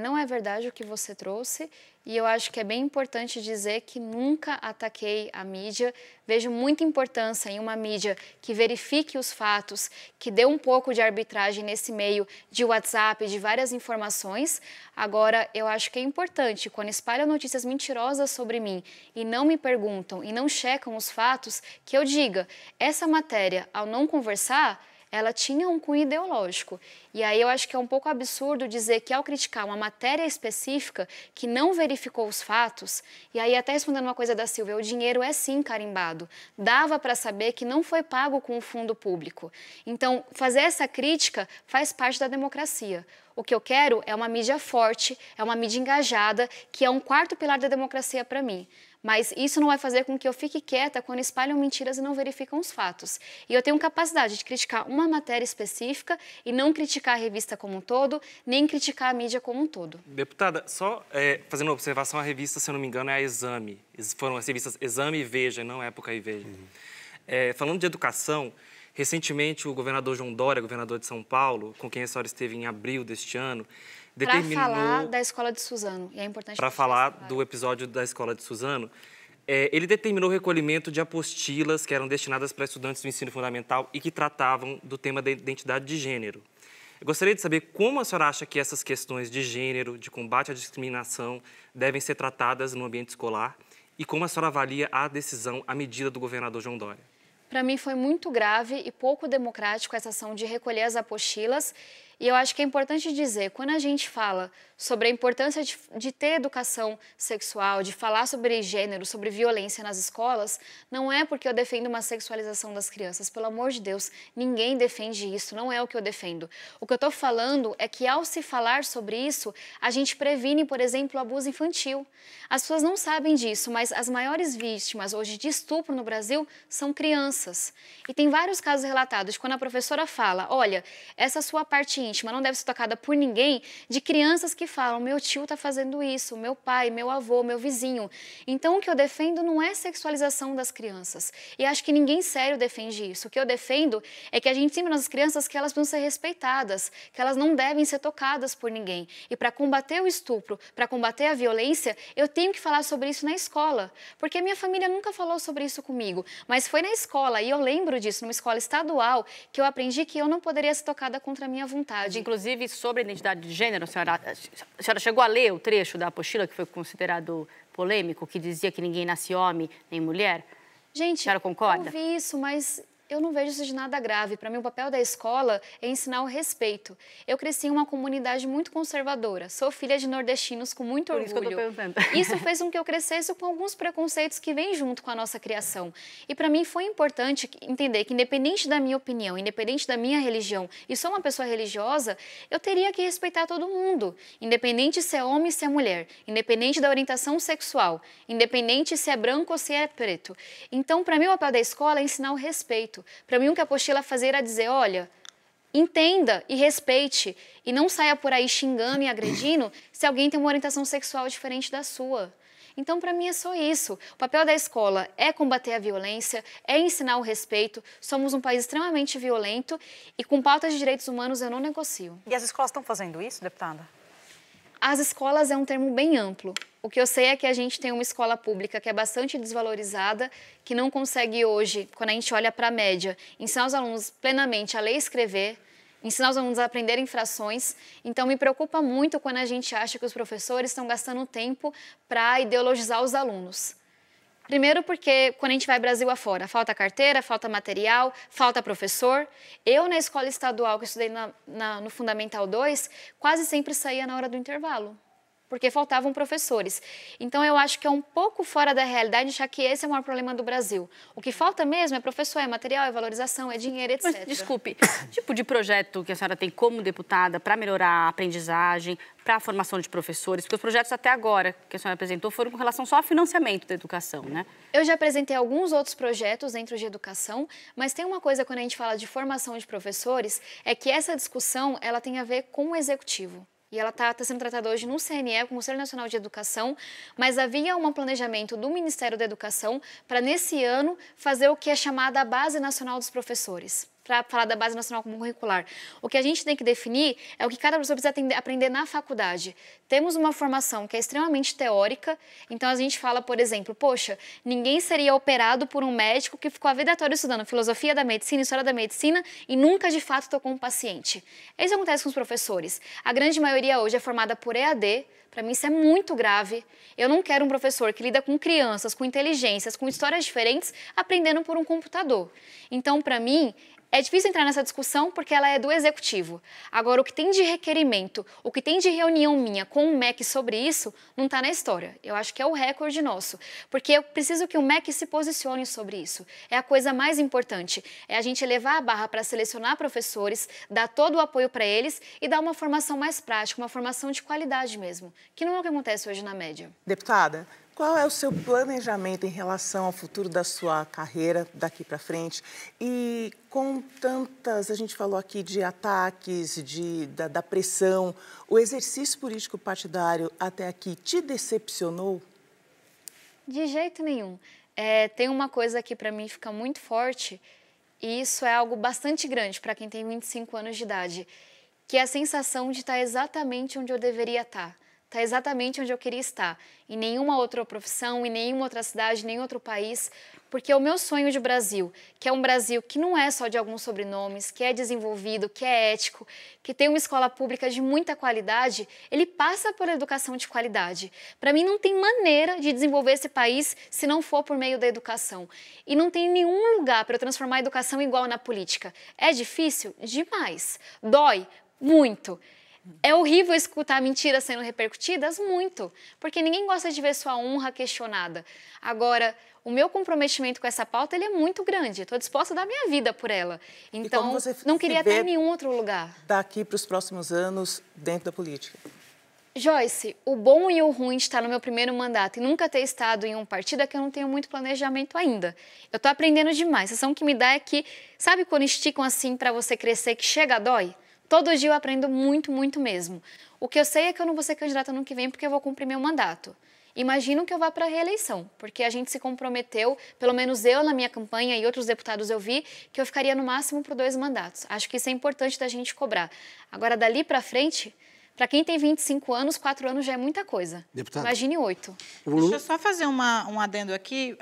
não é verdade o que você trouxe e eu acho que é bem importante dizer que nunca ataquei a mídia. Vejo muita importância em uma mídia que verifique os fatos, que dê um pouco de arbitragem nesse meio de WhatsApp, de várias informações. Agora, eu acho que é importante, quando espalham notícias mentirosas sobre mim e não me perguntam e não checam os fatos, que eu diga, essa matéria, ao não conversar, ela tinha um cunho ideológico. E aí eu acho que é um pouco absurdo dizer que ao criticar uma matéria específica que não verificou os fatos, e aí até respondendo uma coisa da Silvia, o dinheiro é sim carimbado. Dava para saber que não foi pago com o fundo público. Então, fazer essa crítica faz parte da democracia. O que eu quero é uma mídia forte, é uma mídia engajada, que é um quarto pilar da democracia para mim. Mas isso não vai fazer com que eu fique quieta quando espalham mentiras e não verificam os fatos. E eu tenho capacidade de criticar uma matéria específica e não criticar a revista como um todo, nem criticar a mídia como um todo. Deputada, só fazendo uma observação, a revista, se eu não me engano, é a Exame. Foram as revistas Exame e Veja, não Época e Veja. Uhum. Falando de educação, recentemente o governador João Dória, governador de São Paulo, com quem a senhora esteve em abril deste ano, determinou... Para falar da escola de Suzano, e é importante... Para falar do episódio da escola de Suzano, ele determinou o recolhimento de apostilas que eram destinadas para estudantes do ensino fundamental e que tratavam do tema da identidade de gênero. Eu gostaria de saber como a senhora acha que essas questões de gênero, de combate à discriminação, devem ser tratadas no ambiente escolar e como a senhora avalia a decisão, a medida do governador João Dória. Para mim foi muito grave e pouco democrático essa ação de recolher as apostilas. E eu acho que é importante dizer, quando a gente fala sobre a importância de ter educação sexual, de falar sobre gênero, sobre violência nas escolas, não é porque eu defendo uma sexualização das crianças. Pelo amor de Deus, ninguém defende isso, não é o que eu defendo. O que eu estou falando é que ao se falar sobre isso, a gente previne, por exemplo, o abuso infantil. As pessoas não sabem disso, mas as maiores vítimas hoje de estupro no Brasil são crianças. E tem vários casos relatados de quando a professora fala, olha, essa sua parte íntima não deve ser tocada por ninguém, de crianças que falam, meu tio está fazendo isso, meu pai, meu avô, meu vizinho. Então, o que eu defendo não é sexualização das crianças. E acho que ninguém sério defende isso. O que eu defendo é que a gente ensina nas crianças que elas precisam ser respeitadas, que elas não devem ser tocadas por ninguém. E para combater o estupro, para combater a violência, eu tenho que falar sobre isso na escola. Porque a minha família nunca falou sobre isso comigo, mas foi na escola. E eu lembro disso, numa escola estadual, que eu aprendi que eu não poderia ser tocada contra a minha vontade. Inclusive, sobre a identidade de gênero, a senhora chegou a ler o trecho da apostila que foi considerado polêmico, que dizia que ninguém nasce homem nem mulher? Gente, a senhora concorda? Eu vi isso, mas... eu não vejo isso de nada grave. Para mim, o papel da escola é ensinar o respeito. Eu cresci em uma comunidade muito conservadora. Sou filha de nordestinos com muito orgulho. Por isso que eu tô perguntando. Isso fez com que eu crescesse com alguns preconceitos que vêm junto com a nossa criação. E para mim foi importante entender que, independente da minha opinião, independente da minha religião, e sou uma pessoa religiosa, eu teria que respeitar todo mundo. Independente se é homem ou se é mulher. Independente da orientação sexual. Independente se é branco ou se é preto. Então, para mim, o papel da escola é ensinar o respeito. Para mim, o que a apostila fazia era dizer, olha, entenda e respeite e não saia por aí xingando e agredindo se alguém tem uma orientação sexual diferente da sua. Então, para mim, é só isso. O papel da escola é combater a violência, é ensinar o respeito. Somos um país extremamente violento e com pautas de direitos humanos eu não negocio. E as escolas estão fazendo isso, deputada? As escolas é um termo bem amplo. O que eu sei é que a gente tem uma escola pública que é bastante desvalorizada, que não consegue hoje, quando a gente olha para a média, ensinar os alunos plenamente a ler e escrever, ensinar os alunos a aprenderem frações. Então, me preocupa muito quando a gente acha que os professores estão gastando tempo para ideologizar os alunos. Primeiro porque, quando a gente vai Brasil afora, falta carteira, falta material, falta professor. Eu, na escola estadual que eu estudei no Fundamental 2, quase sempre saía na hora do intervalo. porque faltavam professores. Então, eu acho que é um pouco fora da realidade achar que esse é o maior problema do Brasil. O que falta mesmo é professor, é material, é valorização, é dinheiro, etc. Mas, desculpe, que tipo de projeto que a senhora tem como deputada para melhorar a aprendizagem, para a formação de professores? Porque os projetos até agora que a senhora apresentou foram com relação só ao financiamento da educação, né? Eu já apresentei alguns outros projetos dentro de educação, mas tem uma coisa quando a gente fala de formação de professores, é que essa discussão ela tem a ver com o executivo. E ela está sendo tratada hoje no CNE, com o Conselho Nacional de Educação, mas havia um planejamento do Ministério da Educação para, nesse ano, fazer o que é chamada a Base Nacional dos Professores, para falar da Base Nacional Comum Curricular. O que a gente tem que definir é o que cada professor precisa aprender na faculdade. Temos uma formação que é extremamente teórica, então a gente fala, por exemplo, poxa, ninguém seria operado por um médico que ficou a vida toda estudando filosofia da medicina, história da medicina e nunca, de fato, tocou um paciente. Isso acontece com os professores. A grande maioria hoje é formada por EAD, para mim isso é muito grave. Eu não quero um professor que lida com crianças, com inteligências, com histórias diferentes, aprendendo por um computador. Então, para mim, é difícil entrar nessa discussão porque ela é do executivo. Agora, o que tem de requerimento, o que tem de reunião minha com o MEC sobre isso, não está na história. Eu acho que é o recorde nosso, porque eu preciso que o MEC se posicione sobre isso. É a coisa mais importante, é a gente elevar a barra para selecionar professores, dar todo o apoio para eles e dar uma formação mais prática, uma formação de qualidade mesmo, que não é o que acontece hoje na média. Deputada, qual é o seu planejamento em relação ao futuro da sua carreira daqui para frente? E com tantas, a gente falou aqui de ataques, da pressão, o exercício político partidário até aqui te decepcionou? De jeito nenhum. Tem uma coisa que para mim fica muito forte, e isso é algo bastante grande para quem tem 25 anos de idade, que é a sensação de estar exatamente onde eu deveria estar. Está exatamente onde eu queria estar, em nenhuma outra profissão, em nenhuma outra cidade, em nenhum outro país, porque o meu sonho de Brasil, que é um Brasil que não é só de alguns sobrenomes, que é desenvolvido, que é ético, que tem uma escola pública de muita qualidade, ele passa por educação de qualidade. Para mim não tem maneira de desenvolver esse país se não for por meio da educação. E não tem nenhum lugar para eu transformar a educação igual na política. É difícil? Demais. Dói? Muito. É horrível escutar mentiras sendo repercutidas? Muito, porque ninguém gosta de ver sua honra questionada. Agora, o meu comprometimento com essa pauta ele é muito grande, estou disposta a dar minha vida por ela. Então, não queria estar em nenhum outro lugar. Daqui para os próximos anos, dentro da política? Joyce, o bom e o ruim de estar no meu primeiro mandato e nunca ter estado em um partido é que eu não tenho muito planejamento ainda. Eu estou aprendendo demais. A sensação que me dá é que, sabe quando esticam assim para você crescer que chega, dói? Todo dia eu aprendo muito, muito mesmo. O que eu sei é que eu não vou ser candidata no ano que vem porque eu vou cumprir meu mandato. Imagino que eu vá para a reeleição, porque a gente se comprometeu, pelo menos eu na minha campanha e outros deputados eu vi, que eu ficaria no máximo por 2 mandatos. Acho que isso é importante da gente cobrar. Agora, dali para frente, para quem tem 25 anos, 4 anos já é muita coisa. Deputado, imagine 8. Deixa eu só fazer um adendo aqui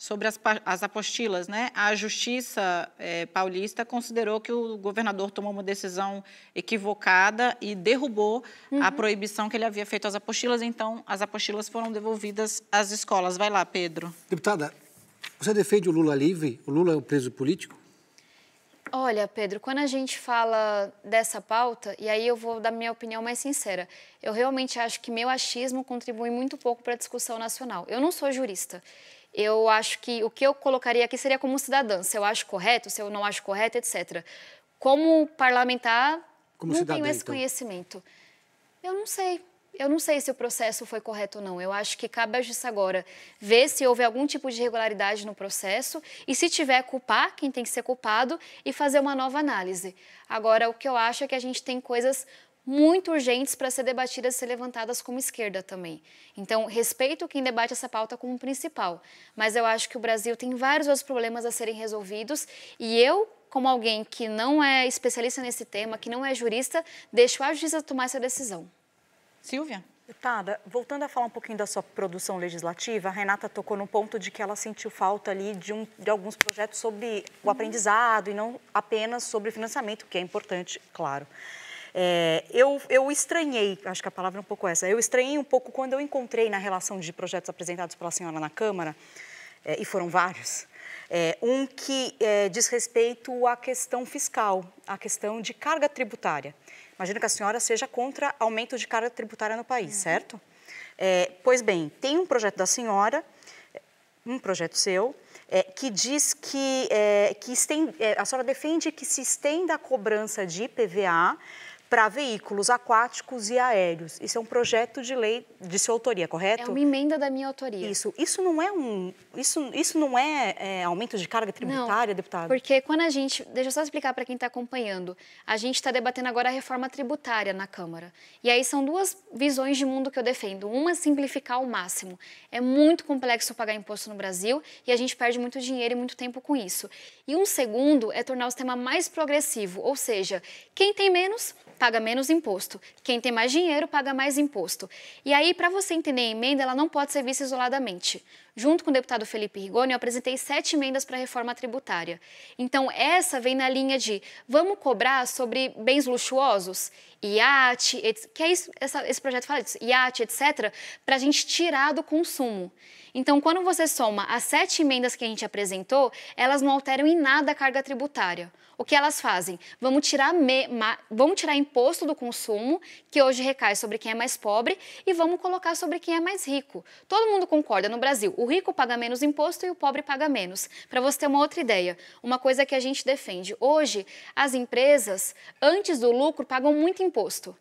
sobre as apostilas, né? A Justiça Paulista considerou que o governador tomou uma decisão equivocada e derrubou a proibição que ele havia feito às apostilas, então as apostilas foram devolvidas às escolas. Vai lá, Pedro. Deputada, você defende o Lula livre? O Lula é um preso político? Olha, Pedro, quando a gente fala dessa pauta, e aí eu vou dar minha opinião mais sincera, eu realmente acho que meu achismo contribui muito pouco para a discussão nacional. Eu não sou jurista. Eu acho que o que eu colocaria aqui seria como cidadã, se eu acho correto, se eu não acho correto, etc. Como parlamentar, não tenho esse conhecimento. Eu não sei se o processo foi correto ou não. Eu acho que cabe à justiça agora ver se houve algum tipo de irregularidade no processo e, se tiver, culpar quem tem que ser culpado e fazer uma nova análise. Agora, o que eu acho é que a gente tem coisas muito urgentes para ser debatidas e ser levantadas como esquerda também. Então, respeito quem debate essa pauta como principal, mas eu acho que o Brasil tem vários outros problemas a serem resolvidos e eu, como alguém que não é especialista nesse tema, que não é jurista, deixo a justiça tomar essa decisão. Silvia? Deputada, voltando a falar um pouquinho da sua produção legislativa, a Renata tocou no ponto de que ela sentiu falta ali de alguns projetos sobre o aprendizado e não apenas sobre financiamento, que é importante, claro. Eu estranhei, acho que a palavra é um pouco essa, eu estranhei um pouco quando eu encontrei na relação de projetos apresentados pela senhora na Câmara, e foram vários, um que diz respeito à questão fiscal, à questão de carga tributária. Imagino que a senhora seja contra aumento de carga tributária no país, certo? Pois bem, tem um projeto da senhora, um projeto seu, que diz que estende, a senhora defende que se estenda a cobrança de IPVA para veículos aquáticos e aéreos. Isso é um projeto de lei de sua autoria, correto? É uma emenda da minha autoria. Isso. Isso não é aumento de carga tributária, não, deputado? Porque quando a gente... Deixa eu só explicar para quem está acompanhando. A gente está debatendo agora a reforma tributária na Câmara. E aí são duas visões de mundo que eu defendo. Uma, simplificar ao máximo. É muito complexo pagar imposto no Brasil e a gente perde muito dinheiro e muito tempo com isso. E um segundo é tornar o sistema mais progressivo. Ou seja, quem tem menos... paga menos imposto. Quem tem mais dinheiro paga mais imposto. E aí, para você entender a emenda, ela não pode ser vista isoladamente. Junto com o deputado Felipe Rigoni, eu apresentei 7 emendas para a reforma tributária. Então, essa vem na linha de vamos cobrar sobre bens luxuosos, iate, que é isso, esse projeto fala disso, iate, etc., para a gente tirar do consumo. Então, quando você soma as 7 emendas que a gente apresentou, elas não alteram em nada a carga tributária. O que elas fazem? Vamos tirar imposto do consumo, que hoje recai sobre quem é mais pobre, e vamos colocar sobre quem é mais rico. Todo mundo concorda no Brasil, o rico paga menos imposto e o pobre paga menos. Para você ter uma outra ideia, uma coisa que a gente defende. Hoje, as empresas, antes do lucro, pagam muito imposto.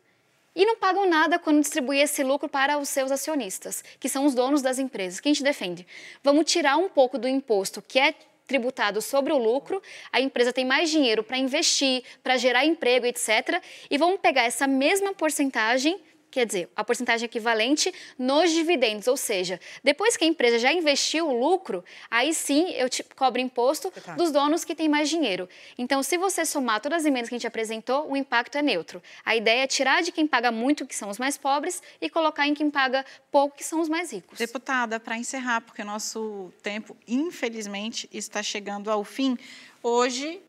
E não pagam nada quando distribuem esse lucro para os seus acionistas, que são os donos das empresas, que a gente defende. Vamos tirar um pouco do imposto, que é tributado sobre o lucro, a empresa tem mais dinheiro para investir, para gerar emprego, etc. E vamos pegar essa mesma porcentagem, quer dizer, a porcentagem equivalente nos dividendos, ou seja, depois que a empresa já investiu o lucro, aí sim eu cobro imposto dos donos que têm mais dinheiro. Então, se você somar todas as emendas que a gente apresentou, o impacto é neutro. A ideia é tirar de quem paga muito, que são os mais pobres, e colocar em quem paga pouco, que são os mais ricos. Deputada, para encerrar, porque o nosso tempo, infelizmente, está chegando ao fim, hoje...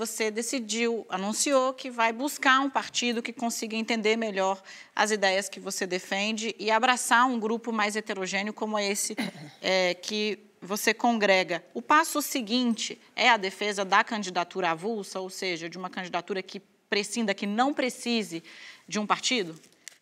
você decidiu, anunciou que vai buscar um partido que consiga entender melhor as ideias que você defende e abraçar um grupo mais heterogêneo como esse que você congrega. O passo seguinte é a defesa da candidatura avulsa, ou seja, de uma candidatura que prescinda, que não precise de um partido?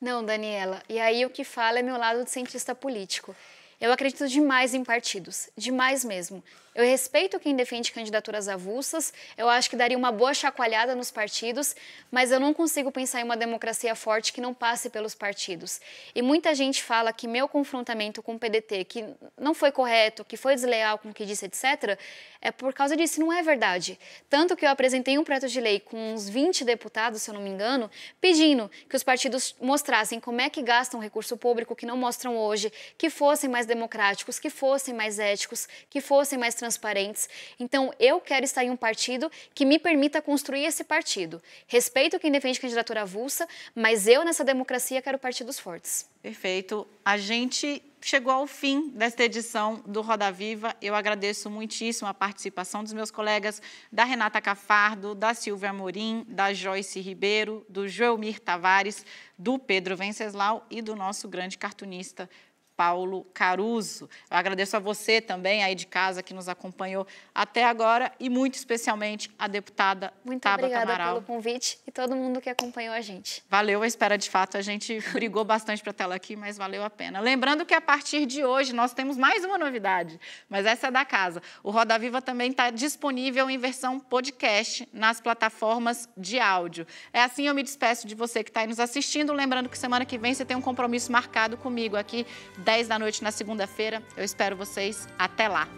Não, Daniela. E aí o que fala é meu lado de cientista político. Eu acredito demais em partidos, demais mesmo. Eu respeito quem defende candidaturas avulsas, eu acho que daria uma boa chacoalhada nos partidos, mas eu não consigo pensar em uma democracia forte que não passe pelos partidos. E muita gente fala que meu confrontamento com o PDT, que não foi correto, que foi desleal com o que disse, etc., é por causa disso, não é verdade. Tanto que eu apresentei um projeto de lei com uns 20 deputados, se eu não me engano, pedindo que os partidos mostrassem como é que gastam recurso público, que não mostram hoje, que fossem mais democráticos, que fossem mais éticos, que fossem mais transparentes. Então, eu quero estar em um partido que me permita construir esse partido. Respeito quem defende candidatura avulsa, mas eu, nessa democracia, quero partidos fortes. Perfeito. A gente chegou ao fim desta edição do Roda Viva. Eu agradeço muitíssimo a participação dos meus colegas, da Renata Cafardo, da Silvia Amorim, da Joyce Ribeiro, do Joelmir Tavares, do Pedro Venceslau e do nosso grande cartunista, Paulo Caruso. Eu agradeço a você também, aí de casa, que nos acompanhou até agora e muito especialmente a deputada Tabata Amaral. Muito obrigada pelo convite e todo mundo que acompanhou a gente. Valeu, eu espero de fato, a gente brigou bastante para tela aqui, mas valeu a pena. Lembrando que a partir de hoje nós temos mais uma novidade, mas essa é da casa. O Roda Viva também está disponível em versão podcast nas plataformas de áudio. É assim, eu me despeço de você que está aí nos assistindo, lembrando que semana que vem você tem um compromisso marcado comigo aqui, 10 da noite na segunda-feira. Eu espero vocês. Até lá!